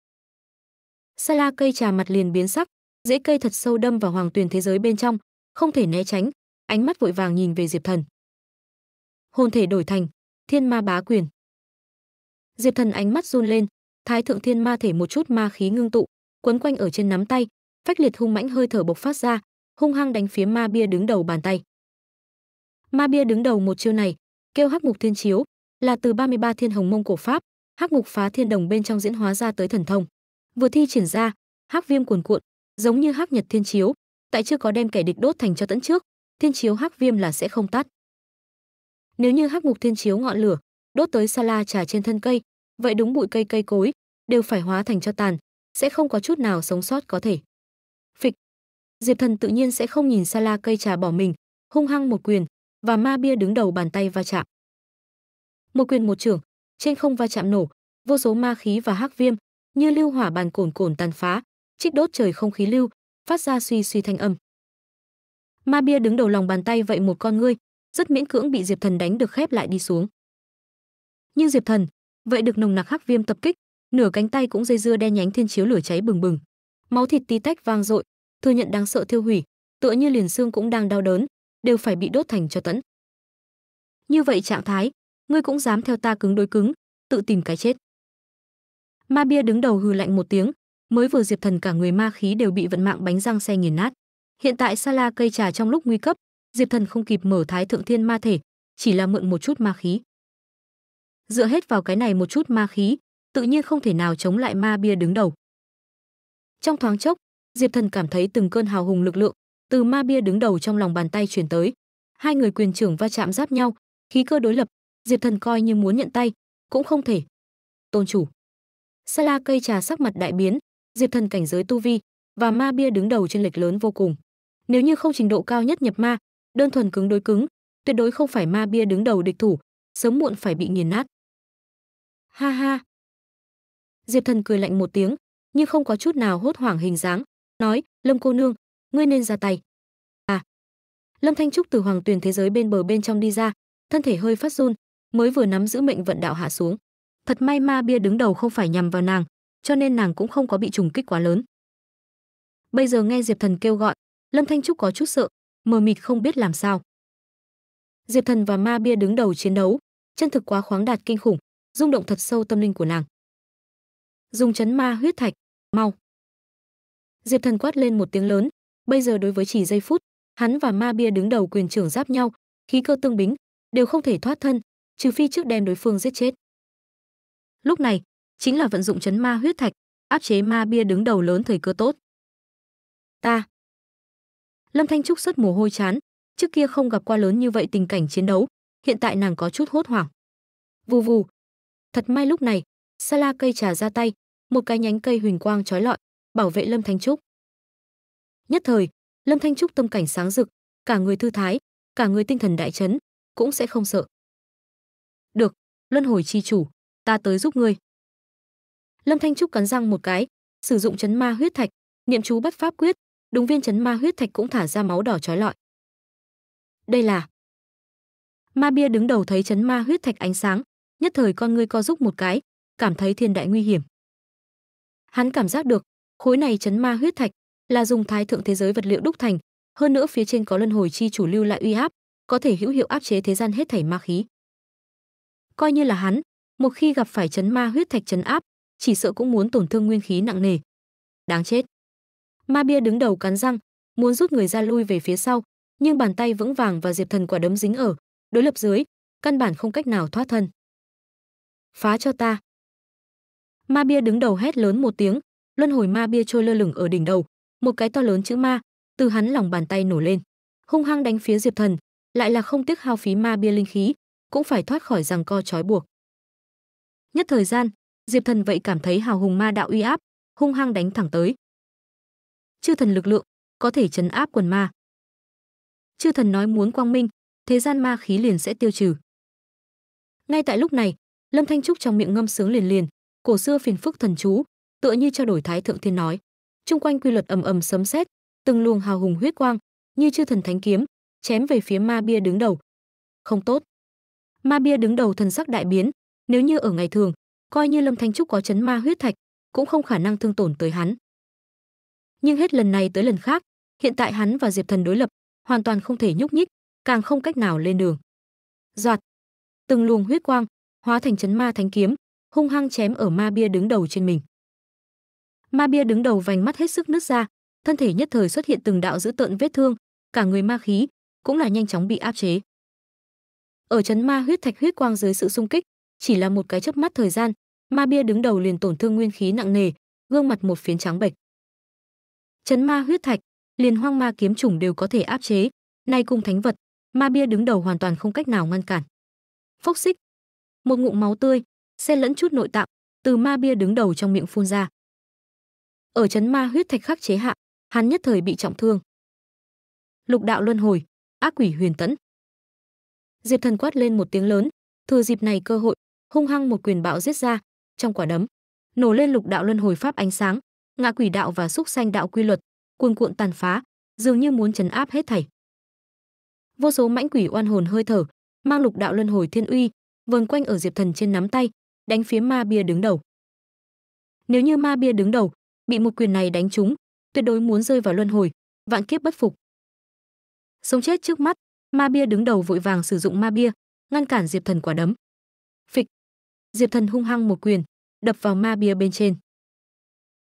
Sala cây trà mặt liền biến sắc, rễ cây thật sâu đâm vào hoàng tuyền thế giới bên trong, không thể né tránh, ánh mắt vội vàng nhìn về Diệp Thần. Hồn thể đổi thành Thiên Ma Bá Quyền. Diệp Thần ánh mắt run lên, Thái Thượng Thiên Ma Thể một chút ma khí ngưng tụ, quấn quanh ở trên nắm tay, phách liệt hung mãnh hơi thở bộc phát ra, hung hăng đánh phía ma bia đứng đầu bàn tay. Ma bia đứng đầu một chiêu này, kêu Hắc Mục Thiên Chiếu, là từ 33 Thiên Hồng Mông cổ pháp, Hắc Mục Phá Thiên Đồng bên trong diễn hóa ra tới thần thông. Vừa thi triển ra, hắc viêm cuồn cuộn, giống như Hắc Nhật Thiên Chiếu, tại chưa có đem kẻ địch đốt thành cho tẫn trước, thiên chiếu hắc viêm là sẽ không tắt. Nếu như Hắc Mục Thiên Chiếu ngọn lửa đốt tới Sala trà trên thân cây, vậy đúng bụi cây cây cối đều phải hóa thành cho tàn, sẽ không có chút nào sống sót có thể. Phịch, Diệp Thần tự nhiên sẽ không nhìn Sala cây trà bỏ mình, hung hăng một quyền và ma bia đứng đầu bàn tay va chạm. Một quyền một chưởng, trên không va chạm nổ, vô số ma khí và hắc viêm như lưu hỏa bàn cồn cồn tàn phá, chích đốt trời không khí lưu, phát ra suy suy thanh âm. Ma bia đứng đầu lòng bàn tay vậy một con ngươi, rất miễn cưỡng bị Diệp Thần đánh được khép lại đi xuống. Nhưng Diệp Thần vậy được nồng nặc hắc viêm tập kích, nửa cánh tay cũng dây dưa đen nhánh thiên chiếu lửa cháy bừng bừng, máu thịt tí tách vang dội, thừa nhận đáng sợ thiêu hủy, tựa như liền xương cũng đang đau đớn, đều phải bị đốt thành cho tẫn. Như vậy trạng thái, ngươi cũng dám theo ta cứng đối cứng, tự tìm cái chết. Ma bia đứng đầu hừ lạnh một tiếng, mới vừa Diệp Thần cả người ma khí đều bị vận mạng bánh răng xe nghiền nát. Hiện tại Sala cây trà trong lúc nguy cấp, Diệp Thần không kịp mở Thái Thượng Thiên Ma Thể, chỉ là mượn một chút ma khí. Dựa hết vào cái này một chút ma khí, tự nhiên không thể nào chống lại ma bia đứng đầu. Trong thoáng chốc, Diệp Thần cảm thấy từng cơn hào hùng lực lượng từ ma bia đứng đầu trong lòng bàn tay truyền tới. Hai người quyền trưởng va chạm giáp nhau, khí cơ đối lập, Diệp Thần coi như muốn nhận tay, cũng không thể. Tôn chủ. Sala cây trà sắc mặt đại biến, Diệp Thần cảnh giới tu vi và ma bia đứng đầu trên lệch lớn vô cùng. Nếu như không trình độ cao nhất nhập ma, đơn thuần cứng đối cứng, tuyệt đối không phải ma bia đứng đầu địch thủ, sớm muộn phải bị nghiền nát. Ha ha. Diệp Thần cười lạnh một tiếng, nhưng không có chút nào hốt hoảng hình dáng, nói, Lâm cô nương, ngươi nên ra tay. À. Lâm Thanh Trúc từ hoàng tuyền thế giới bên bờ bên trong đi ra, thân thể hơi phát run, mới vừa nắm giữ mệnh vận đạo hạ xuống. Thật may ma bia đứng đầu không phải nhằm vào nàng, cho nên nàng cũng không có bị trùng kích quá lớn. Bây giờ nghe Diệp Thần kêu gọi, Lâm Thanh Trúc có chút sợ, mờ mịt không biết làm sao. Diệp Thần và ma bia đứng đầu chiến đấu, chân thực quá khoáng đạt kinh khủng, rung động thật sâu tâm linh của nàng. Dùng chấn ma huyết thạch, mau. Diệp Thần quát lên một tiếng lớn, bây giờ đối với chỉ giây phút, hắn và ma bia đứng đầu quyền trưởng giáp nhau, khí cơ tương bính, đều không thể thoát thân, trừ phi trước đem đối phương giết chết. Lúc này, chính là vận dụng chấn ma huyết thạch, áp chế ma bia đứng đầu lớn thời cơ tốt. Ta. Lâm Thanh Trúc sất mồ hôi chán, trước kia không gặp qua lớn như vậy tình cảnh chiến đấu, hiện tại nàng có chút hốt hoảng. Vù vù. Thật may lúc này, Sala cây trà ra tay, một cái nhánh cây huỳnh quang chói lọi, bảo vệ Lâm Thanh Trúc. Nhất thời, Lâm Thanh Trúc tâm cảnh sáng rực, cả người thư thái, cả người tinh thần đại chấn, cũng sẽ không sợ. Được, Luân Hồi chi chủ, ta tới giúp ngươi. Lâm Thanh Trúc cắn răng một cái, sử dụng chấn ma huyết thạch, niệm chú bắt pháp quyết, đúng viên chấn ma huyết thạch cũng thả ra máu đỏ chói lọi. Đây là. Ma bia đứng đầu thấy chấn ma huyết thạch ánh sáng, nhất thời con ngươi co rúc một cái, cảm thấy thiên đại nguy hiểm. Hắn cảm giác được, khối này chấn ma huyết thạch là dùng thái thượng thế giới vật liệu đúc thành, hơn nữa phía trên có luân hồi chi chủ lưu lại uy áp, có thể hữu hiệu áp chế thế gian hết thảy ma khí. Coi như là hắn, một khi gặp phải chấn ma huyết thạch chấn áp, chỉ sợ cũng muốn tổn thương nguyên khí nặng nề. Đáng chết. Ma bia đứng đầu cắn răng, muốn rút người ra lui về phía sau, nhưng bàn tay vững vàng và Diệp Thần quả đấm dính ở, đối lập dưới, căn bản không cách nào thoát thân. Phá cho ta. Ma bia đứng đầu hét lớn một tiếng, luân hồi ma bia trôi lơ lửng ở đỉnh đầu, một cái to lớn chữ ma từ hắn lòng bàn tay nổi lên, hung hăng đánh phía Diệp Thần, lại là không tiếc hao phí ma bia linh khí, cũng phải thoát khỏi giằng co trói buộc. Nhất thời gian, Diệp Thần vậy cảm thấy hào hùng ma đạo uy áp, hung hăng đánh thẳng tới. Chư thần lực lượng có thể trấn áp quần ma. Chư thần nói muốn quang minh, thế gian ma khí liền sẽ tiêu trừ. Ngay tại lúc này, Lâm Thanh Trúc trong miệng ngâm sướng liền cổ xưa phiền phức thần chú, tựa như trao đổi Thái Thượng Thiên nói. Trung quanh quy luật ầm ầm sấm sét, từng luồng hào hùng huyết quang như chư thần thánh kiếm chém về phía ma bia đứng đầu. Không tốt! Ma bia đứng đầu thần sắc đại biến. Nếu như ở ngày thường, coi như Lâm Thanh Trúc có chấn ma huyết thạch cũng không khả năng thương tổn tới hắn. Nhưng hết lần này tới lần khác, hiện tại hắn và Diệp Thần đối lập, hoàn toàn không thể nhúc nhích, càng không cách nào lên đường. Giọt, từng luồng huyết quang hóa thành chấn ma thánh kiếm, hung hăng chém ở ma bia đứng đầu trên mình. Ma bia đứng đầu vành mắt hết sức nứt ra, thân thể nhất thời xuất hiện từng đạo dữ tợn vết thương, cả người ma khí cũng là nhanh chóng bị áp chế. Ở chấn ma huyết thạch huyết quang dưới sự xung kích, chỉ là một cái chớp mắt thời gian, ma bia đứng đầu liền tổn thương nguyên khí nặng nề, gương mặt một phiến trắng bệch. Chấn ma huyết thạch, liền hoang ma kiếm chủng đều có thể áp chế, nay cùng thánh vật, ma bia đứng đầu hoàn toàn không cách nào ngăn cản. Phốc xích, một ngụm máu tươi, xen lẫn chút nội tạng, từ ma bia đứng đầu trong miệng phun ra. Ở chấn ma huyết thạch khắc chế hạ, hắn nhất thời bị trọng thương. Lục đạo luân hồi, ác quỷ huyền tẫn. Diệp Thần quát lên một tiếng lớn, thừa dịp này cơ hội, hung hăng một quyền bạo giết ra, trong quả đấm nổ lên lục đạo luân hồi pháp ánh sáng, ngạ quỷ đạo và xúc sanh đạo quy luật cuồn cuộn tàn phá, dường như muốn trấn áp hết thảy. Vô số mãnh quỷ oan hồn hơi thở mang lục đạo luân hồi thiên uy vờn quanh ở Diệp Thần trên nắm tay, đánh phía ma bia đứng đầu. Nếu như ma bia đứng đầu bị một quyền này đánh trúng, tuyệt đối muốn rơi vào luân hồi vạn kiếp bất phục. Sống chết trước mắt, ma bia đứng đầu vội vàng sử dụng ma bia ngăn cản Diệp Thần quả đấm. Phịch, Diệp Thần hung hăng một quyền đập vào ma bia bên trên.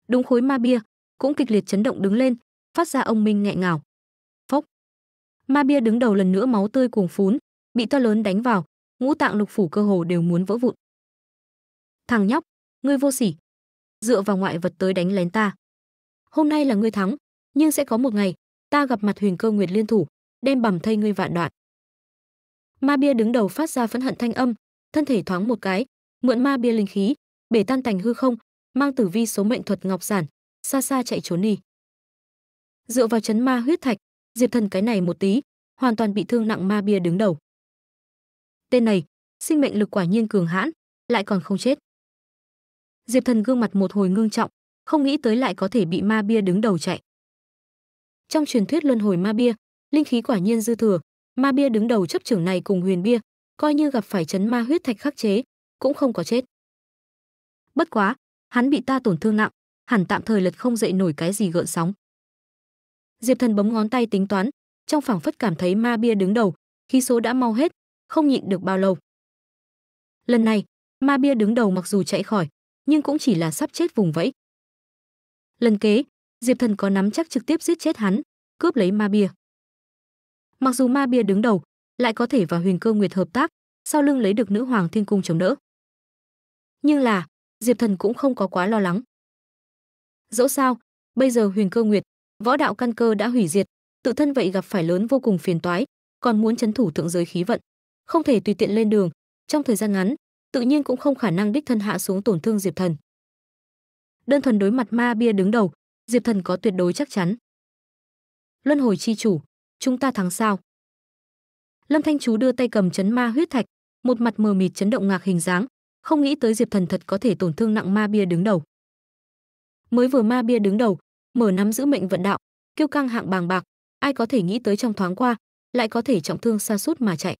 Đúng khối ma bia cũng kịch liệt chấn động đứng lên, phát ra ông minh nghẹn ngào. Phốc, ma bia đứng đầu lần nữa máu tươi cuồng phún, bị to lớn đánh vào, ngũ tạng lục phủ cơ hồ đều muốn vỡ vụn. Thằng nhóc, ngươi vô sỉ, dựa vào ngoại vật tới đánh lén ta. Hôm nay là ngươi thắng, nhưng sẽ có một ngày ta gặp mặt Huyền Cơ Nguyệt liên thủ, đem bằm thây ngươi vạn đoạn. Ma bia đứng đầu phát ra phẫn hận thanh âm, thân thể thoáng một cái, mượn ma bia linh khí, bể tan tành hư không, mang tử vi số mệnh thuật ngọc giản, xa xa chạy trốn đi. Dựa vào chấn ma huyết thạch, Diệp Thần cái này một tí, hoàn toàn bị thương nặng ma bia đứng đầu. Tên này, sinh mệnh lực quả nhiên cường hãn, lại còn không chết. Diệp Thần gương mặt một hồi ngưng trọng, không nghĩ tới lại có thể bị ma bia đứng đầu chạy. Trong truyền thuyết luân hồi ma bia, linh khí quả nhiên dư thừa, ma bia đứng đầu chấp trưởng này cùng huyền bia, coi như gặp phải chấn ma huyết thạch khắc chế, cũng không có chết. Bất quá, hắn bị ta tổn thương nặng, hẳn tạm thời lật không dậy nổi cái gì gợn sóng. Diệp Thần bấm ngón tay tính toán, trong phảng phất cảm thấy ma bia đứng đầu, khí số đã mau hết, không nhịn được bao lâu. Lần này, ma bia đứng đầu mặc dù chạy khỏi, nhưng cũng chỉ là sắp chết vùng vẫy. Lần kế, Diệp Thần có nắm chắc trực tiếp giết chết hắn, cướp lấy ma bia. Mặc dù ma bia đứng đầu lại có thể và Huyền Cơ Nguyệt hợp tác, sau lưng lấy được Nữ Hoàng Thiên Cung chống đỡ. Nhưng là, Diệp Thần cũng không có quá lo lắng. Dẫu sao, bây giờ Huyền Cơ Nguyệt, võ đạo căn cơ đã hủy diệt, tự thân vậy gặp phải lớn vô cùng phiền toái, còn muốn trấn thủ thượng giới khí vận, không thể tùy tiện lên đường, trong thời gian ngắn, tự nhiên cũng không khả năng đích thân hạ xuống tổn thương Diệp Thần. Đơn thuần đối mặt ma bia đứng đầu, Diệp Thần có tuyệt đối chắc chắn. Luân hồi chi chủ, chúng ta thắng sao? Lâm Thanh Trúc đưa tay cầm chấn ma huyết thạch, một mặt mờ mịt chấn động ngạc hình dáng, không nghĩ tới Diệp Thần thật có thể tổn thương nặng ma bia đứng đầu. Mới vừa ma bia đứng đầu, mở nắm giữ mệnh vận đạo, kiêu căng hạng bàng bạc, ai có thể nghĩ tới trong thoáng qua, lại có thể trọng thương sa sút mà chạy.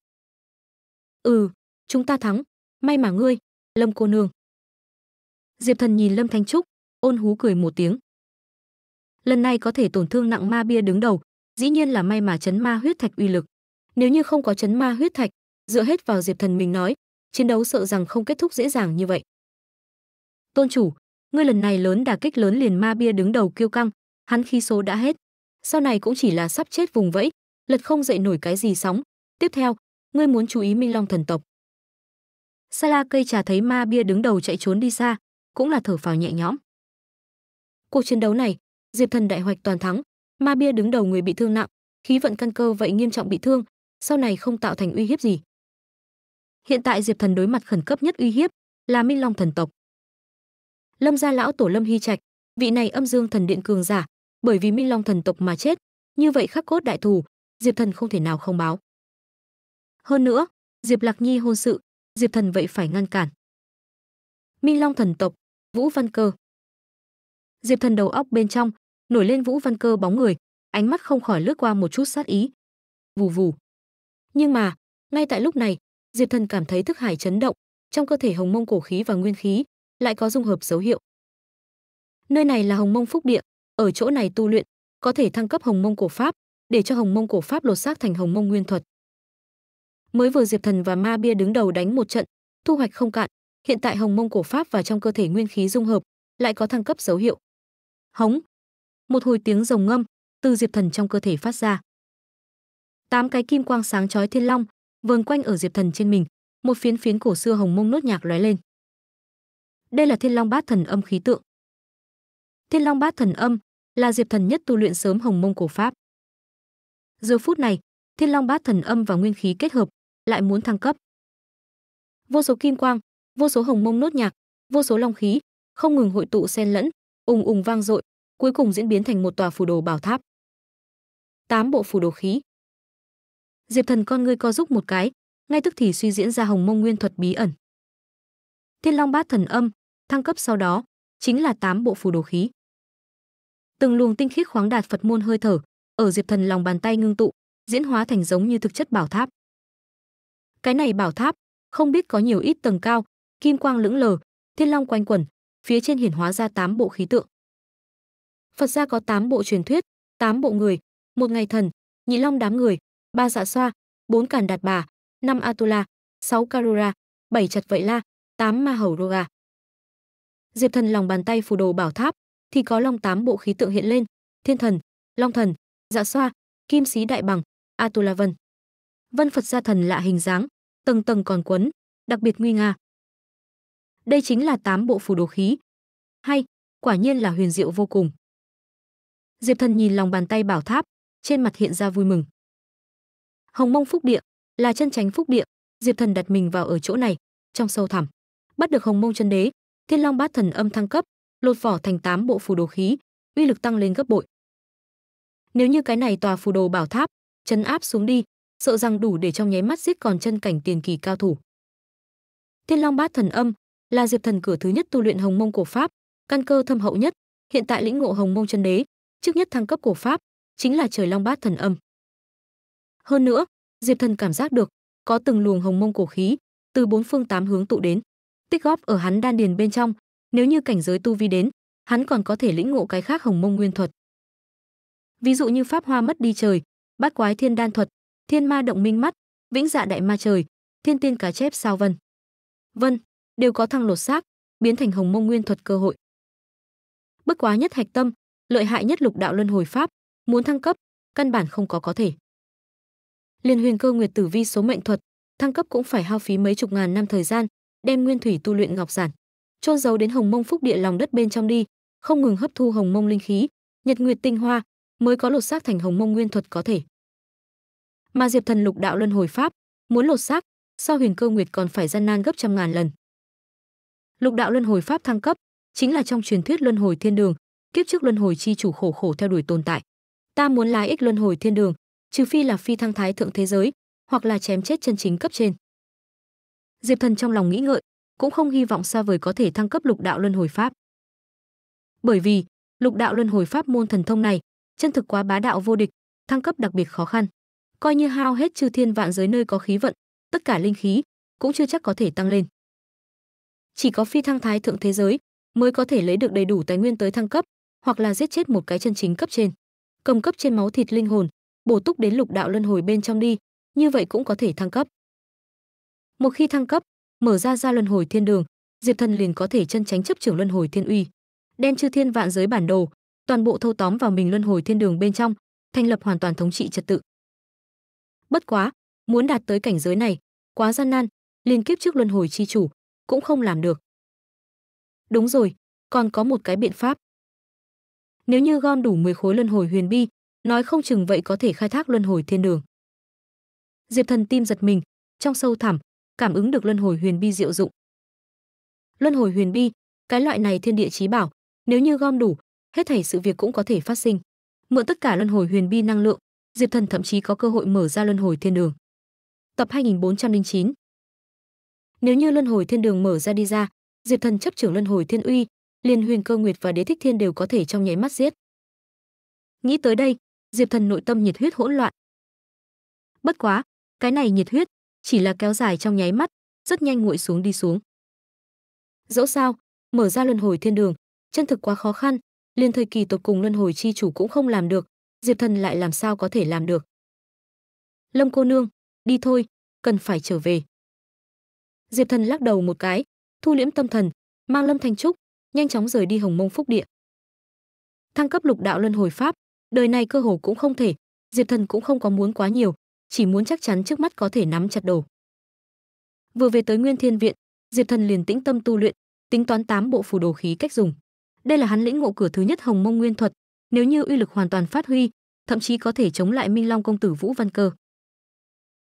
Ừ, chúng ta thắng, may mà ngươi, Lâm cô nương. Diệp Thần nhìn Lâm Thanh Trúc, ôn hú cười một tiếng. Lần này có thể tổn thương nặng ma bia đứng đầu, dĩ nhiên là may mà chấn ma huyết thạch uy lực. Nếu như không có chấn ma huyết thạch, dựa hết vào Diệp Thần mình nói, chiến đấu sợ rằng không kết thúc dễ dàng như vậy. Tôn chủ, ngươi lần này lớn đả kích lớn liền ma bia đứng đầu kiêu căng, hắn khí số đã hết, sau này cũng chỉ là sắp chết vùng vẫy, lật không dậy nổi cái gì sóng. Tiếp theo, ngươi muốn chú ý Minh Long thần tộc. Sala cây trà thấy ma bia đứng đầu chạy trốn đi xa, cũng là thở phào nhẹ nhõm. Cuộc chiến đấu này, Diệp Thần đại hoạch toàn thắng, ma bia đứng đầu người bị thương nặng, khí vận căn cơ vậy nghiêm trọng bị thương, sau này không tạo thành uy hiếp gì. Hiện tại Diệp Thần đối mặt khẩn cấp nhất uy hiếp là Minh Long thần tộc. Lâm gia lão tổ Lâm Hy Trạch, vị này âm dương thần điện cường giả, bởi vì Minh Long thần tộc mà chết, như vậy khắc cốt đại thù, Diệp Thần không thể nào không báo. Hơn nữa, Diệp Lạc Nhi hôn sự, Diệp Thần vậy phải ngăn cản. Minh Long thần tộc, Vũ Văn Cơ. Diệp Thần đầu óc bên trong nổi lên Vũ Văn Cơ bóng người, ánh mắt không khỏi lướt qua một chút sát ý. Vù vù. Nhưng mà, ngay tại lúc này, Diệp Thần cảm thấy thức hải chấn động, trong cơ thể Hồng Mông cổ khí và nguyên khí lại có dung hợp dấu hiệu. Nơi này là Hồng Mông Phúc Địa, ở chỗ này tu luyện, có thể thăng cấp Hồng Mông cổ pháp, để cho Hồng Mông cổ pháp lột xác thành Hồng Mông nguyên thuật. Mới vừa Diệp Thần và Ma Bia đứng đầu đánh một trận, thu hoạch không cạn, hiện tại Hồng Mông cổ pháp và trong cơ thể nguyên khí dung hợp, lại có thăng cấp dấu hiệu. Hống! Một hồi tiếng rồng ngâm từ Diệp Thần trong cơ thể phát ra. 8 cái kim quang sáng chói thiên long vờn quanh ở Diệp Thần trên mình, một phiến cổ xưa Hồng Mông nốt nhạc lóe lên. Đây là Thiên Long Bát Thần Âm khí tượng. Thiên Long Bát Thần Âm là Diệp Thần nhất tu luyện sớm Hồng Mông cổ pháp. Giờ phút này, Thiên Long Bát Thần Âm và nguyên khí kết hợp, lại muốn thăng cấp. Vô số kim quang, vô số Hồng Mông nốt nhạc, vô số long khí không ngừng hội tụ xen lẫn, ùng ùng vang dội, cuối cùng diễn biến thành một tòa phù đồ bảo tháp. 8 bộ phù đồ khí. Diệp Thần con ngươi co rúc một cái, ngay tức thì suy diễn ra Hồng Mông nguyên thuật bí ẩn. Thiên Long Bát Thần Âm thăng cấp sau đó chính là 8 bộ phù đồ khí. Từng luồng tinh khiết khoáng đạt Phật môn hơi thở ở Diệp Thần lòng bàn tay ngưng tụ, diễn hóa thành giống như thực chất bảo tháp. Cái này bảo tháp không biết có nhiều ít tầng cao, kim quang lững lờ, thiên long quanh quẩn, phía trên hiển hóa ra 8 bộ khí tượng. Phật gia có 8 bộ truyền thuyết, 8 bộ người, 1 ngày thần, nhị long đám người, 3 dạ xoa, 4 càn đạt bà, 5 atula, 6 karura, 7 chật vậy la, 8 ma hầu roga. Diệp Thần lòng bàn tay phù đồ bảo tháp thì có long 8 bộ khí tượng hiện lên, thiên thần, long thần, dạ xoa, kim xí đại bằng, atula vân. Vân Phật gia thần lạ hình dáng, tầng tầng còn quấn, đặc biệt nguy nga. Đây chính là 8 bộ phù đồ khí. Hay, quả nhiên là huyền diệu vô cùng. Diệp Thần nhìn lòng bàn tay bảo tháp, trên mặt hiện ra vui mừng. Hồng Mông Phúc Địa là chân chánh Phúc Địa, Diệp Thần đặt mình vào ở chỗ này, trong sâu thẳm, bắt được Hồng Mông chân đế, Thiên Long Bát Thần Âm thăng cấp, lột vỏ thành 8 bộ phù đồ khí, uy lực tăng lên gấp bội. Nếu như cái này tòa phù đồ bảo tháp trấn áp xuống đi, sợ rằng đủ để trong nháy mắt giết còn chân cảnh tiền kỳ cao thủ. Thiên Long Bát Thần Âm là Diệp Thần cửa thứ nhất tu luyện Hồng Mông cổ pháp, căn cơ thâm hậu nhất, hiện tại lĩnh ngộ Hồng Mông chân đế, trước nhất thăng cấp cổ pháp chính là Trời Long Bát Thần Âm. Hơn nữa, Diệp Thần cảm giác được có từng luồng Hồng Mông cổ khí từ 4 phương 8 hướng tụ đến, tích góp ở hắn đan điền bên trong, nếu như cảnh giới tu vi đến, hắn còn có thể lĩnh ngộ cái khác Hồng Mông nguyên thuật. Ví dụ như Pháp Hoa Mất Đi Trời, Bát Quái Thiên Đan Thuật, Thiên Ma Động Minh Mắt, Vĩnh Dạ Đại Ma Trời, Thiên Tiên Cá Chép Sao Vân. Vân đều có thăng lột xác, biến thành Hồng Mông nguyên thuật cơ hội. Bất quá nhất hạch tâm, lợi hại nhất Lục Đạo Luân Hồi Pháp, muốn thăng cấp, căn bản không có thể. Liên Huyền Cơ Nguyệt Tử Vi Số Mệnh Thuật, thăng cấp cũng phải hao phí mấy chục ngàn năm thời gian, đem nguyên thủy tu luyện ngọc giản, chôn giấu đến Hồng Mông Phúc Địa lòng đất bên trong đi, không ngừng hấp thu Hồng Mông linh khí, nhật nguyệt tinh hoa, mới có lột xác thành Hồng Mông nguyên thuật có thể. Mà Diệp Thần Lục Đạo Luân Hồi Pháp, muốn lột xác, so Huyền Cơ Nguyệt còn phải gian nan gấp trăm ngàn lần. Lục Đạo Luân Hồi Pháp thăng cấp chính là trong truyền thuyết luân hồi thiên đường, kiếp trước luân hồi chi chủ khổ khổ theo đuổi tồn tại. Ta muốn lái ích luân hồi thiên đường, trừ phi là phi thăng thái thượng thế giới, hoặc là chém chết chân chính cấp trên. Diệp Thần trong lòng nghĩ ngợi, cũng không hy vọng xa vời có thể thăng cấp Lục Đạo Luân Hồi Pháp. Bởi vì, Lục Đạo Luân Hồi Pháp môn thần thông này, chân thực quá bá đạo vô địch, thăng cấp đặc biệt khó khăn, coi như hao hết chư thiên vạn giới nơi có khí vận, tất cả linh khí cũng chưa chắc có thể tăng lên. Chỉ có phi thăng thái thượng thế giới mới có thể lấy được đầy đủ tài nguyên tới thăng cấp, hoặc là giết chết một cái chân chính cấp trên, cầm cấp trên máu thịt linh hồn, bổ túc đến Lục Đạo Luân Hồi bên trong đi, như vậy cũng có thể thăng cấp. Một khi thăng cấp, mở ra luân hồi thiên đường, Diệp Thần liền có thể chân chánh chấp trưởng luân hồi thiên uy, đem chư thiên vạn giới bản đồ toàn bộ thâu tóm vào mình luân hồi thiên đường bên trong, thành lập hoàn toàn thống trị trật tự. Bất quá, muốn đạt tới cảnh giới này, quá gian nan, liên kiếp trước luân hồi chi chủ cũng không làm được. Đúng rồi, còn có một cái biện pháp. Nếu như gom đủ 10 khối luân hồi huyền bi, nói không chừng vậy có thể khai thác luân hồi thiên đường. Diệp Thần tim giật mình, trong sâu thẳm cảm ứng được luân hồi huyền bi diệu dụng. Luân hồi huyền bi, cái loại này thiên địa chí bảo, nếu như gom đủ, hết thảy sự việc cũng có thể phát sinh. Mượn tất cả luân hồi huyền bi năng lượng, Diệp Thần thậm chí có cơ hội mở ra luân hồi thiên đường. Tập 2409. Nếu như Luân Hồi Thiên Đường mở ra đi ra, Diệp Thần chấp trưởng Luân Hồi Thiên Uy, liền Huyền Cơ Nguyệt và Đế Thích Thiên đều có thể trong nháy mắt giết. Nghĩ tới đây, Diệp Thần nội tâm nhiệt huyết hỗn loạn. Bất quá, cái này nhiệt huyết chỉ là kéo dài trong nháy mắt, rất nhanh nguội xuống đi xuống. Dẫu sao, mở ra Luân Hồi Thiên Đường, chân thực quá khó khăn, liền thời kỳ tột cùng Luân Hồi Chi Chủ cũng không làm được, Diệp Thần lại làm sao có thể làm được. Lâm cô nương, đi thôi, cần phải trở về. Diệp Thần lắc đầu một cái, thu liễm tâm thần, mang Lâm Thanh Trúc nhanh chóng rời đi Hồng Mông Phúc Địa. Thăng cấp Lục Đạo Luân Hồi Pháp, đời này cơ hồ cũng không thể, Diệp Thần cũng không có muốn quá nhiều, chỉ muốn chắc chắn trước mắt có thể nắm chặt đầu. Vừa về tới Nguyên Thiên Viện, Diệp Thần liền tĩnh tâm tu luyện, tính toán 8 bộ phù đồ khí cách dùng. Đây là hắn lĩnh ngộ cửa thứ nhất Hồng Mông Nguyên Thuật, nếu như uy lực hoàn toàn phát huy, thậm chí có thể chống lại Minh Long công tử Vũ Văn Cơ.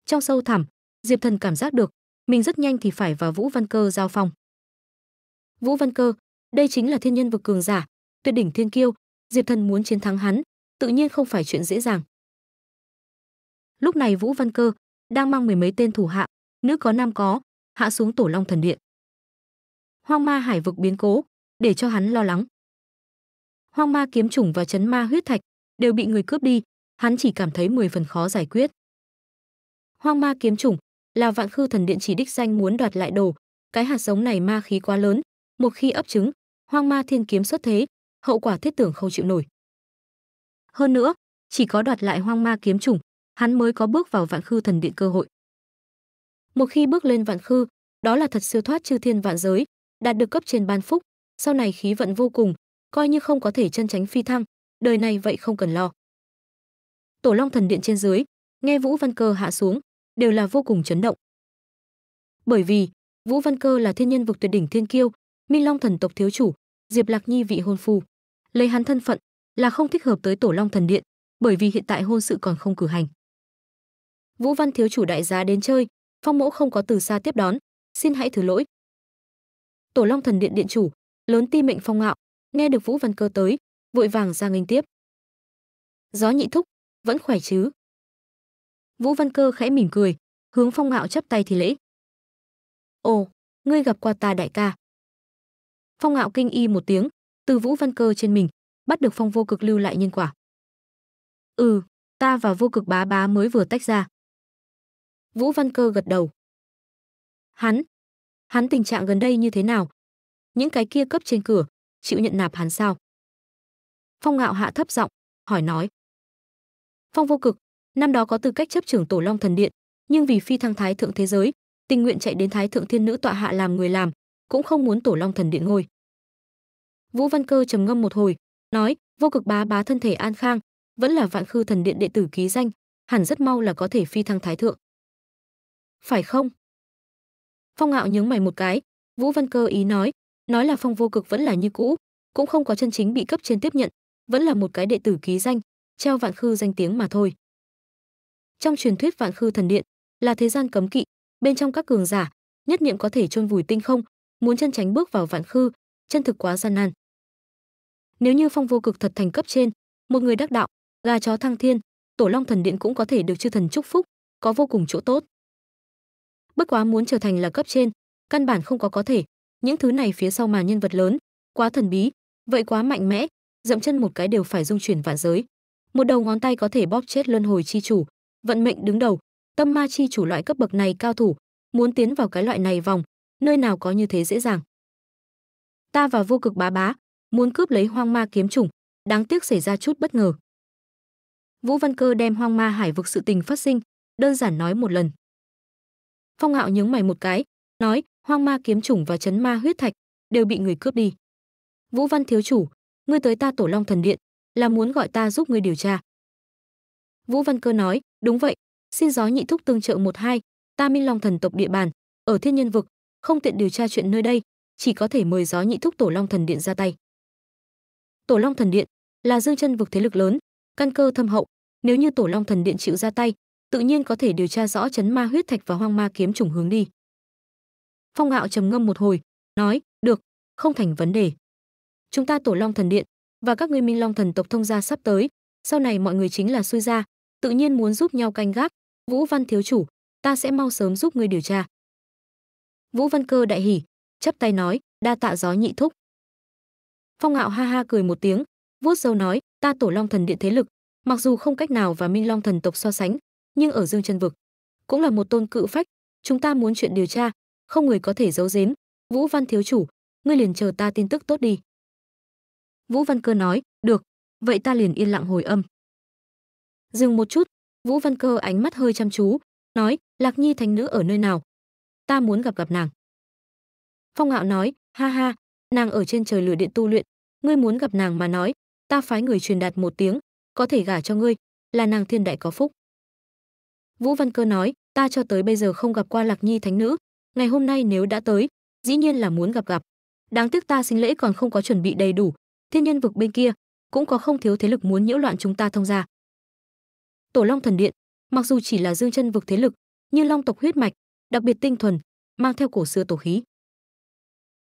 Trong sâu thẳm, Diệp Thần cảm giác được mình rất nhanh thì phải vào Vũ Văn Cơ giao phong. Vũ Văn Cơ, đây chính là thiên nhân vực cường giả, tuyệt đỉnh thiên kiêu, Diệp Thần muốn chiến thắng hắn, tự nhiên không phải chuyện dễ dàng. Lúc này Vũ Văn Cơ đang mang mười mấy tên thủ hạ, nữ có nam có, hạ xuống Tổ Long Thần Điện. Hoang Ma Hải vực biến cố để cho hắn lo lắng. Hoang Ma kiếm chủng và Chấn Ma huyết thạch đều bị người cướp đi, hắn chỉ cảm thấy 10 phần khó giải quyết. Hoang Ma kiếm chủng là Vạn Khư Thần Điện chỉ đích danh muốn đoạt lại đồ, cái hạt giống này ma khí quá lớn, một khi ấp trứng, Hoang Ma Thiên Kiếm xuất thế, hậu quả thiết tưởng không chịu nổi. Hơn nữa, chỉ có đoạt lại Hoang Ma kiếm chủng, hắn mới có bước vào Vạn Khư Thần Điện cơ hội. Một khi bước lên Vạn Khư, đó là thật siêu thoát chư thiên vạn giới, đạt được cấp trên ban phúc, sau này khí vận vô cùng, coi như không có thể chân tránh phi thăng, đời này vậy không cần lo. Tổ Long Thần Điện trên dưới, nghe Vũ Văn Cơ hạ xuống, đều là vô cùng chấn động. Bởi vì, Vũ Văn Cơ là thiên nhân vực tuyệt đỉnh thiên kiêu, Minh Long thần tộc thiếu chủ, Diệp Lạc Nhi vị hôn phu, lấy hắn thân phận là không thích hợp tới Tổ Long Thần Điện, bởi vì hiện tại hôn sự còn không cử hành. Vũ Văn thiếu chủ đại giá đến chơi, Phong mỗ không có từ xa tiếp đón, xin hãy thứ lỗi. Tổ Long Thần Điện điện chủ, lớn ti mệnh Phong Ngạo, nghe được Vũ Văn Cơ tới, vội vàng ra nghênh tiếp. Gió nhị thúc, vẫn khỏe chứ? Vũ Văn Cơ khẽ mỉm cười, hướng Phong Ngạo chắp tay thì lễ. Ồ, ngươi gặp qua ta đại ca. Phong Ngạo kinh y một tiếng, từ Vũ Văn Cơ trên mình, bắt được Phong Vô Cực lưu lại nhân quả. Ừ, ta và Vô Cực bá bá mới vừa tách ra. Vũ Văn Cơ gật đầu. Hắn tình trạng gần đây như thế nào? Những cái kia cấp trên cửa, chịu nhận nạp hắn sao? Phong Ngạo hạ thấp giọng, hỏi nói. Phong Vô Cực, năm đó có tư cách chấp trưởng Tổ Long Thần Điện, nhưng vì phi thăng thái thượng thế giới, tình nguyện chạy đến Thái Thượng Thiên Nữ tọa hạ làm người làm, cũng không muốn Tổ Long Thần Điện ngồi. Vũ Văn Cơ trầm ngâm một hồi, nói, Vô Cực bá bá thân thể an khang, vẫn là Vạn Khư Thần Điện đệ tử ký danh, hẳn rất mau là có thể phi thăng thái thượng. Phải không? Phong Ngạo nhướng mày một cái, Vũ Văn Cơ ý nói là Phong Vô Cực vẫn là như cũ, cũng không có chân chính bị cấp trên tiếp nhận, vẫn là một cái đệ tử ký danh, treo Vạn Khư danh tiếng mà thôi. Trong truyền thuyết Vạn Khư Thần Điện là thế gian cấm kỵ, bên trong các cường giả nhất niệm có thể chôn vùi tinh không, muốn chân tránh bước vào Vạn Khư, chân thực quá gian nan. Nếu như Phong Vô Cực thật thành cấp trên, một người đắc đạo, gà chó thăng thiên, Tổ Long Thần Điện cũng có thể được chư thần chúc phúc, có vô cùng chỗ tốt. Bất quá muốn trở thành là cấp trên, căn bản không có thể, những thứ này phía sau mà nhân vật lớn, quá thần bí, vậy quá mạnh mẽ, dậm chân một cái đều phải rung chuyển vạn giới. Một đầu ngón tay có thể bóp chết Luân Hồi Chi Chủ, vận mệnh đứng đầu, Tâm Ma Chi Chủ loại cấp bậc này cao thủ, muốn tiến vào cái loại này vòng, nơi nào có như thế dễ dàng. Ta và Vô Cực bá bá muốn cướp lấy Hoang Ma kiếm chủng, đáng tiếc xảy ra chút bất ngờ. Vũ Văn Cơ đem Hoang Ma hải vực sự tình phát sinh, đơn giản nói một lần. Phong Ngạo nhướng mày một cái, nói, Hoang Ma kiếm chủng và Chấn Ma huyết thạch đều bị người cướp đi. Vũ Văn thiếu chủ, ngươi tới ta Tổ Long Thần Điện là muốn gọi ta giúp ngươi điều tra. Vũ Văn Cơ nói, đúng vậy, xin Gió nhị thúc tương trợ một hai, ta Minh Long thần tộc địa bàn, ở thiên nhân vực, không tiện điều tra chuyện nơi đây, chỉ có thể mời Gió nhị thúc Tổ Long Thần Điện ra tay. Tổ Long Thần Điện là dương chân vực thế lực lớn, căn cơ thâm hậu, nếu như Tổ Long Thần Điện chịu ra tay, tự nhiên có thể điều tra rõ Chấn Ma huyết thạch và Hoang Ma kiếm chủng hướng đi. Phong Ngạo trầm ngâm một hồi, nói, được, không thành vấn đề. Chúng ta Tổ Long Thần Điện và các ngươi Minh Long thần tộc thông gia sắp tới, sau này mọi người chính là xuôi gia, tự nhiên muốn giúp nhau canh gác. Vũ Văn thiếu chủ, ta sẽ mau sớm giúp ngươi điều tra. Vũ Văn Cơ đại hỉ, chắp tay nói, đa tạ Gió nhị thúc. Phong Ngạo ha ha cười một tiếng, vuốt râu nói, ta Tổ Long Thần Điện thế lực, mặc dù không cách nào và Minh Long Thần Tộc so sánh, nhưng ở Dương Chân Vực cũng là một tôn cự phách, chúng ta muốn chuyện điều tra, không người có thể giấu giếm. Vũ Văn thiếu chủ, ngươi liền chờ ta tin tức tốt đi. Vũ Văn Cơ nói, được, vậy ta liền yên lặng hồi âm. Dừng một chút, Vũ Văn Cơ ánh mắt hơi chăm chú, nói, Lạc Nhi thánh nữ ở nơi nào? Ta muốn gặp nàng. Phong Ngạo nói, ha ha, nàng ở trên trời lửa điện tu luyện, ngươi muốn gặp nàng mà nói, ta phái người truyền đạt một tiếng, có thể gả cho ngươi, là nàng thiên đại có phúc. Vũ Văn Cơ nói, ta cho tới bây giờ không gặp qua Lạc Nhi thánh nữ, ngày hôm nay nếu đã tới, dĩ nhiên là muốn gặp. Đáng tiếc ta sinh lễ còn không có chuẩn bị đầy đủ, thiên nhân vực bên kia cũng có không thiếu thế lực muốn nhiễu loạn chúng ta thông gia. Tổ Long Thần Điện, mặc dù chỉ là Dương Chân Vực thế lực, nhưng Long tộc huyết mạch đặc biệt tinh thuần, mang theo cổ xưa tổ khí.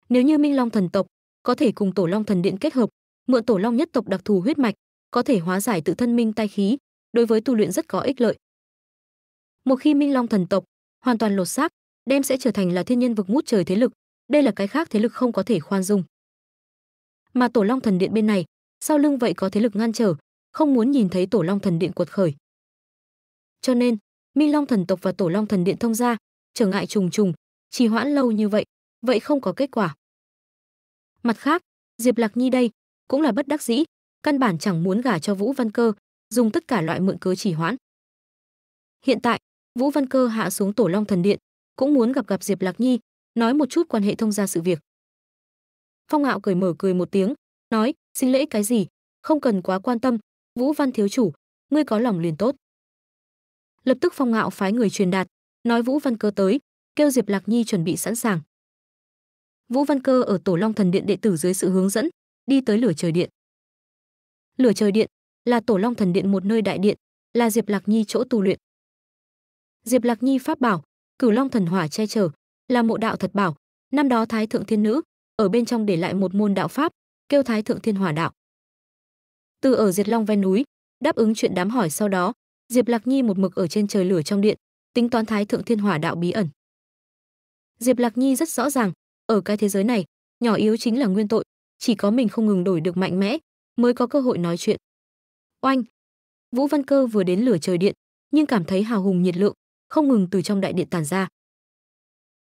Nếu như Minh Long Thần Tộc có thể cùng Tổ Long Thần Điện kết hợp, mượn Tổ Long nhất tộc đặc thù huyết mạch, có thể hóa giải tự thân minh tai khí, đối với tu luyện rất có ích lợi. Một khi Minh Long Thần Tộc hoàn toàn lột xác, đem sẽ trở thành là thiên nhân vực ngút trời thế lực, đây là cái khác thế lực không có thể khoan dung. Mà Tổ Long Thần Điện bên này, sau lưng vậy có thế lực ngăn trở, không muốn nhìn thấy Tổ Long Thần Điện quật khởi. Cho nên, Minh Long Thần Tộc và Tổ Long Thần Điện thông gia, trở ngại trùng trùng, trì hoãn lâu như vậy, vậy không có kết quả. Mặt khác, Diệp Lạc Nhi đây cũng là bất đắc dĩ, căn bản chẳng muốn gả cho Vũ Văn Cơ, dùng tất cả loại mượn cớ trì hoãn. Hiện tại, Vũ Văn Cơ hạ xuống Tổ Long Thần Điện, cũng muốn gặp Diệp Lạc Nhi, nói một chút quan hệ thông gia sự việc. Phong Ngạo cười mở cười một tiếng, nói, xin lễ cái gì, không cần quá quan tâm, Vũ Văn thiếu chủ, ngươi có lòng liền tốt. Lập tức Phong Ngạo phái người truyền đạt, nói Vũ Văn Cơ tới, kêu Diệp Lạc Nhi chuẩn bị sẵn sàng. Vũ Văn Cơ ở Tổ Long Thần Điện đệ tử dưới sự hướng dẫn, đi tới Lửa Trời Điện. Lửa Trời Điện là Tổ Long Thần Điện một nơi đại điện, là Diệp Lạc Nhi chỗ tu luyện. Diệp Lạc Nhi pháp bảo, Cửu Long Thần Hỏa che chở, là mộ đạo thật bảo, năm đó Thái Thượng Thiên Nữ ở bên trong để lại một môn đạo pháp, kêu Thái Thượng Thiên Hỏa Đạo. Từ ở Diệt Long ven núi, đáp ứng chuyện đám hỏi sau đó, Diệp Lạc Nhi một mực ở trên trời lửa trong điện, tính toán Thái Thượng Thiên Hỏa Đạo bí ẩn. Diệp Lạc Nhi rất rõ ràng, ở cái thế giới này, nhỏ yếu chính là nguyên tội, chỉ có mình không ngừng đổi được mạnh mẽ, mới có cơ hội nói chuyện. Oanh! Vũ Văn Cơ vừa đến Lửa Trời Điện, nhưng cảm thấy hào hùng nhiệt lượng, không ngừng từ trong đại điện tản ra.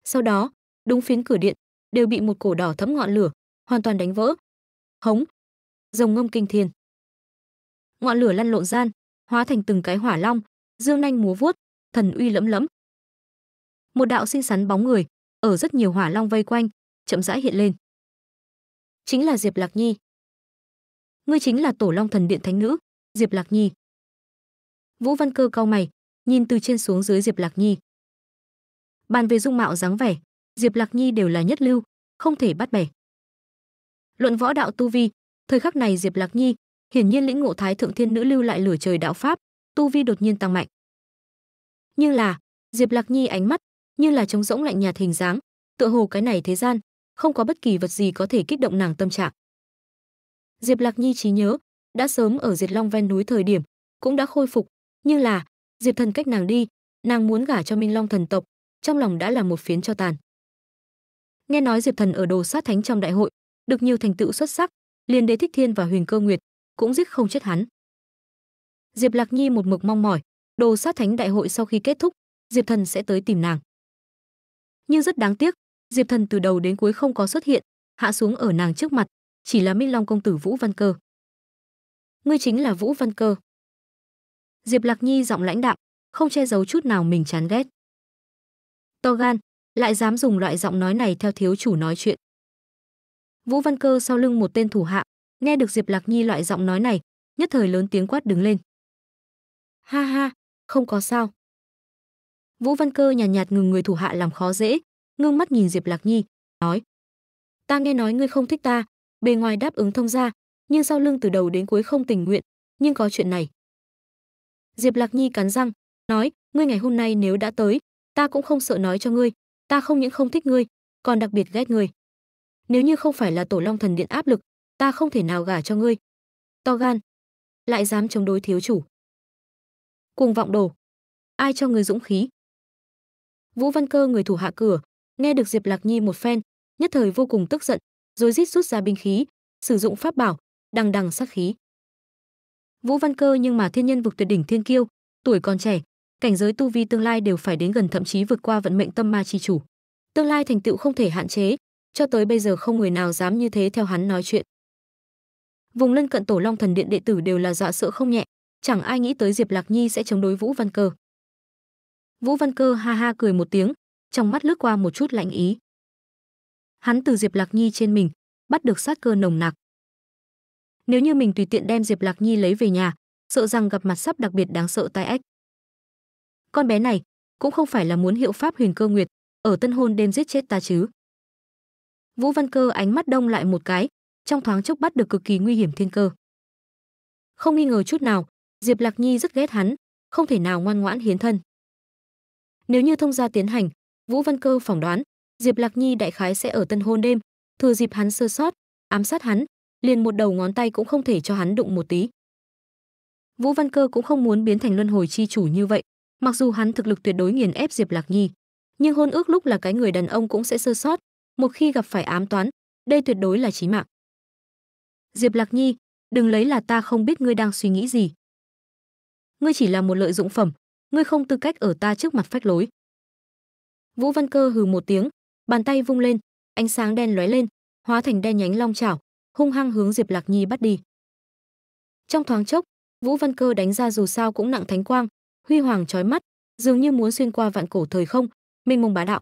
Sau đó, đúng phiến cửa điện đều bị một cổ đỏ thấm ngọn lửa hoàn toàn đánh vỡ. Hống! Rồng ngâm kinh thiên. Ngọn lửa lăn lộn gian, hóa thành từng cái hỏa long, dương nanh múa vuốt, thần uy lẫm lẫm. Một đạo xinh xắn bóng người, ở rất nhiều hỏa long vây quanh, chậm rãi hiện lên. Chính là Diệp Lạc Nhi. Ngươi chính là Tổ Long Thần Điện thánh nữ, Diệp Lạc Nhi. Vũ Văn Cơ cau mày, nhìn từ trên xuống dưới Diệp Lạc Nhi. Bàn về dung mạo dáng vẻ, Diệp Lạc Nhi đều là nhất lưu, không thể bắt bẻ. Luận võ đạo tu vi, thời khắc này Diệp Lạc Nhi hiển nhiên lĩnh ngộ Thái Thượng Thiên Nữ lưu lại Lửa Trời đạo pháp, tu vi đột nhiên tăng mạnh. Nhưng là, Diệp Lạc Nhi ánh mắt như là trống rỗng lạnh nhạt hình dáng, tựa hồ cái này thế gian không có bất kỳ vật gì có thể kích động nàng tâm trạng. Diệp Lạc Nhi trí nhớ đã sớm ở Diệt Long ven núi thời điểm cũng đã khôi phục, nhưng là Diệp Thần cách nàng đi, nàng muốn gả cho Minh Long Thần Tộc, trong lòng đã là một phiến cho tàn. Nghe nói Diệp Thần ở Đồ Sát Thánh trong đại hội được nhiều thành tựu xuất sắc, liền Đế Thích Thiên và Huyền Cơ Nguyệt cũng giết không chết hắn. Diệp Lạc Nhi một mực mong mỏi Đồ Sát Thánh đại hội sau khi kết thúc, Diệp Thần sẽ tới tìm nàng. Nhưng rất đáng tiếc, Diệp Thần từ đầu đến cuối không có xuất hiện, hạ xuống ở nàng trước mặt chỉ là Minh Long công tử Vũ Văn Cơ. Ngươi chính là Vũ Văn Cơ. Diệp Lạc Nhi giọng lãnh đạm, không che giấu chút nào mình chán ghét. To gan, lại dám dùng loại giọng nói này theo thiếu chủ nói chuyện. Vũ Văn Cơ sau lưng một tên thủ hạ, nghe được Diệp Lạc Nhi loại giọng nói này, nhất thời lớn tiếng quát đứng lên. Ha ha, không có sao. Vũ Văn Cơ nhàn nhạt ngừng người thủ hạ làm khó dễ, ngưng mắt nhìn Diệp Lạc Nhi, nói. Ta nghe nói ngươi không thích ta, bề ngoài đáp ứng thông gia, nhưng sau lưng từ đầu đến cuối không tình nguyện, nhưng có chuyện này. Diệp Lạc Nhi cắn răng, nói, ngươi ngày hôm nay nếu đã tới, ta cũng không sợ nói cho ngươi, ta không những không thích ngươi, còn đặc biệt ghét ngươi. Nếu như không phải là Tổ Long Thần Điện áp lực, ta không thể nào gả cho ngươi. To gan, lại dám chống đối thiếu chủ. Cuồng vọng đồ, ai cho ngươi dũng khí? Vũ Văn Cơ người thủ hạ cửa nghe được Diệp Lạc Nhi một phen, nhất thời vô cùng tức giận, rồi rít rút ra binh khí, sử dụng pháp bảo đằng đằng sát khí. Vũ Văn Cơ nhưng mà thiên nhân vực tuyệt đỉnh thiên kiêu, tuổi còn trẻ, cảnh giới tu vi tương lai đều phải đến gần, thậm chí vượt qua vận mệnh tâm ma chi chủ. Tương lai thành tựu không thể hạn chế, cho tới bây giờ không người nào dám như thế theo hắn nói chuyện. Vùng lân cận Tổ Long Thần Điện đệ tử đều là dọa sợ không nhẹ, chẳng ai nghĩ tới Diệp Lạc Nhi sẽ chống đối Vũ Văn Cơ. Vũ Văn Cơ ha ha cười một tiếng, trong mắt lướt qua một chút lạnh ý. Hắn từ Diệp Lạc Nhi trên mình bắt được sát cơ nồng nặc. Nếu như mình tùy tiện đem Diệp Lạc Nhi lấy về nhà, sợ rằng gặp mặt sắp đặc biệt đáng sợ tai ách. Con bé này cũng không phải là muốn hiệu pháp Huyền Cơ Nguyệt ở tân hôn đêm giết chết ta chứ? Vũ Văn Cơ ánh mắt đông lại một cái, trong thoáng chốc bắt được cực kỳ nguy hiểm thiên cơ. Không nghi ngờ chút nào, Diệp Lạc Nhi rất ghét hắn, không thể nào ngoan ngoãn hiến thân. Nếu như thông gia tiến hành, Vũ Văn Cơ phỏng đoán Diệp Lạc Nhi đại khái sẽ ở tân hôn đêm thừa dịp hắn sơ sót ám sát hắn, liền một đầu ngón tay cũng không thể cho hắn đụng một tí. Vũ Văn Cơ cũng không muốn biến thành luân hồi chi chủ như vậy, mặc dù hắn thực lực tuyệt đối nghiền ép Diệp Lạc Nhi, nhưng hôn ước lúc là cái người đàn ông cũng sẽ sơ sót, một khi gặp phải ám toán, đây tuyệt đối là chí mạng. Diệp Lạc Nhi, đừng lấy là ta không biết ngươi đang suy nghĩ gì. Ngươi chỉ là một lợi dụng phẩm, ngươi không tư cách ở ta trước mặt phách lối. Vũ Văn Cơ hừ một tiếng, bàn tay vung lên, ánh sáng đen lóe lên, hóa thành đen nhánh long chảo, hung hăng hướng Diệp Lạc Nhi bắt đi. Trong thoáng chốc, Vũ Văn Cơ đánh ra dù sao cũng nặng thánh quang, huy hoàng chói mắt, dường như muốn xuyên qua vạn cổ thời không, mênh mông bá đạo.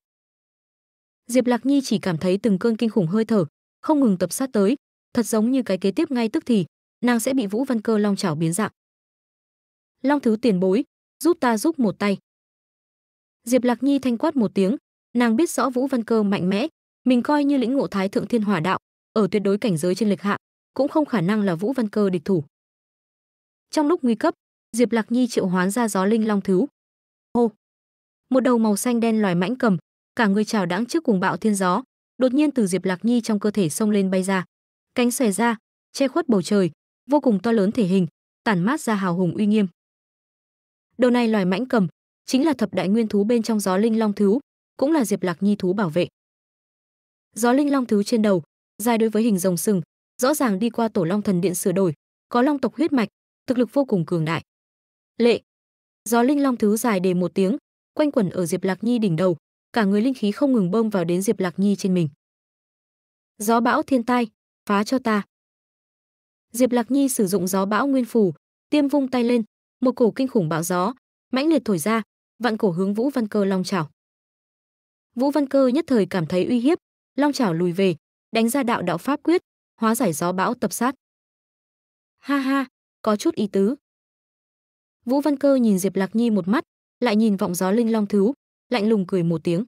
Diệp Lạc Nhi chỉ cảm thấy từng cơn kinh khủng hơi thở không ngừng tập sát tới, thật giống như cái kế tiếp ngay tức thì nàng sẽ bị Vũ Văn Cơ long chảo biến dạng. Long thứ tiền bối, giúp ta giúp một tay. Diệp Lạc Nhi thanh quát một tiếng, nàng biết rõ Vũ Văn Cơ mạnh mẽ, mình coi như lĩnh ngộ Thái Thượng Thiên Hỏa Đạo, ở tuyệt đối cảnh giới trên lệch hạ cũng không khả năng là Vũ Văn Cơ địch thủ. Trong lúc nguy cấp, Diệp Lạc Nhi triệu hoán ra Gió Linh Long Thú. Hô! Một đầu màu xanh đen loài mãnh cầm, cả người trào đãng trước cuồng bạo thiên gió, đột nhiên từ Diệp Lạc Nhi trong cơ thể xông lên bay ra, cánh xòe ra, che khuất bầu trời, vô cùng to lớn thể hình, tản mát ra hào hùng uy nghiêm. Đầu này loài mãnh cầm chính là thập đại nguyên thú bên trong Gió Linh Long Thú, cũng là Diệp Lạc Nhi thú bảo vệ. Gió Linh Long Thú trên đầu, dài đối với hình rồng sừng, rõ ràng đi qua Tổ Long Thần Điện sửa đổi, có long tộc huyết mạch, thực lực vô cùng cường đại. Lệ! Gió Linh Long Thú dài đề một tiếng, quanh quẩn ở Diệp Lạc Nhi đỉnh đầu, cả người linh khí không ngừng bơm vào đến Diệp Lạc Nhi trên mình. Gió bão thiên tai, phá cho ta! Diệp Lạc Nhi sử dụng Gió Bão Nguyên Phù, tiêm vung tay lên, một cổ kinh khủng bão gió mãnh liệt thổi ra, vạn cổ hướng Vũ Văn Cơ long chảo. Vũ Văn Cơ nhất thời cảm thấy uy hiếp, long chảo lùi về, đánh ra đạo pháp quyết, hóa giải gió bão tập sát. Ha ha, có chút ý tứ. Vũ Văn Cơ nhìn Diệp Lạc Nhi một mắt, lại nhìn vọng Gió Linh Long Thú, lạnh lùng cười một tiếng.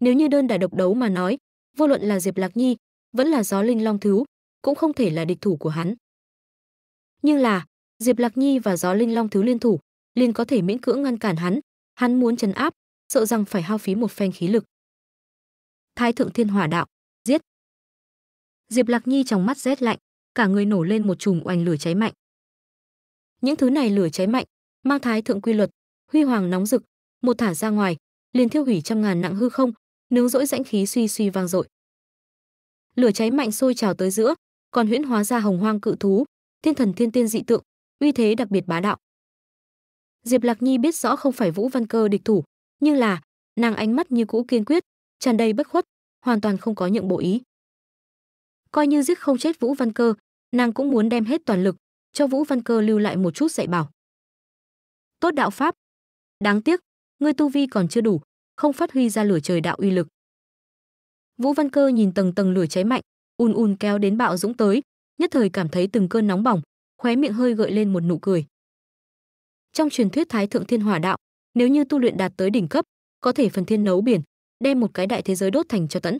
Nếu như đơn đả độc đấu mà nói, vô luận là Diệp Lạc Nhi, vẫn là Gió Linh Long Thú, cũng không thể là địch thủ của hắn. Nhưng là, Diệp Lạc Nhi và Gió Linh Long Thú liên thủ, liền có thể miễn cưỡng ngăn cản hắn, hắn muốn trấn áp, sợ rằng phải hao phí một phen khí lực. Thái Thượng Thiên Hỏa Đạo, giết! Diệp Lạc Nhi trong mắt rét lạnh, cả người nổ lên một chùm oanh lửa cháy mạnh. Những thứ này lửa cháy mạnh, mang thái thượng quy luật, huy hoàng nóng rực, một thả ra ngoài, liền thiêu hủy trăm ngàn nặng hư không, nướng rỗi rãnh khí suy suy vang dội. Lửa cháy mạnh sôi trào tới giữa, còn huyễn hóa ra hồng hoang cự thú, thiên thần thiên tiên dị tượng, uy thế đặc biệt bá đạo. Diệp Lạc Nhi biết rõ không phải Vũ Văn Cơ địch thủ, nhưng là, nàng ánh mắt như cũ kiên quyết, tràn đầy bất khuất, hoàn toàn không có nhượng bộ ý. Coi như giết không chết Vũ Văn Cơ, nàng cũng muốn đem hết toàn lực, cho Vũ Văn Cơ lưu lại một chút dạy bảo. Tốt đạo pháp, đáng tiếc, ngươi tu vi còn chưa đủ, không phát huy ra lửa trời đạo uy lực. Vũ Văn Cơ nhìn tầng tầng lửa cháy mạnh, ùn ùn kéo đến bạo dũng tới, nhất thời cảm thấy từng cơn nóng bỏng, khóe miệng hơi gợi lên một nụ cười. Trong truyền thuyết Thái Thượng Thiên Hỏa Đạo, nếu như tu luyện đạt tới đỉnh cấp, có thể phần thiên nấu biển, đem một cái đại thế giới đốt thành cho tẫn.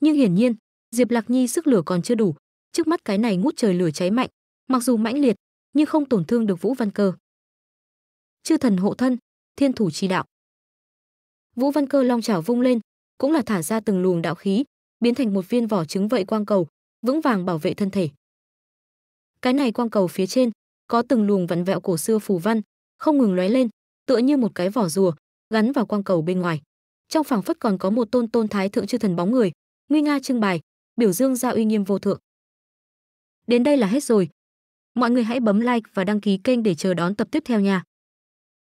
Nhưng hiển nhiên, Diệp Lạc Nhi sức lửa còn chưa đủ, trước mắt cái này ngút trời lửa cháy mạnh, mặc dù mãnh liệt, nhưng không tổn thương được Vũ Văn Cơ. Chư thần hộ thân, thiên thủ chi đạo. Vũ Văn Cơ long chảo vung lên, cũng là thả ra từng luồng đạo khí, biến thành một viên vỏ trứng vậy quang cầu, vững vàng bảo vệ thân thể. Cái này quang cầu phía trên có từng luồng vặn vẹo cổ xưa phù văn, không ngừng lóe lên, tựa như một cái vỏ rùa, gắn vào quang cầu bên ngoài. Trong phảng phất còn có một tôn thái thượng chư thần bóng người, nguy nga trưng bày, biểu dương ra uy nghiêm vô thượng. Đến đây là hết rồi. Mọi người hãy bấm like và đăng ký kênh để chờ đón tập tiếp theo nha.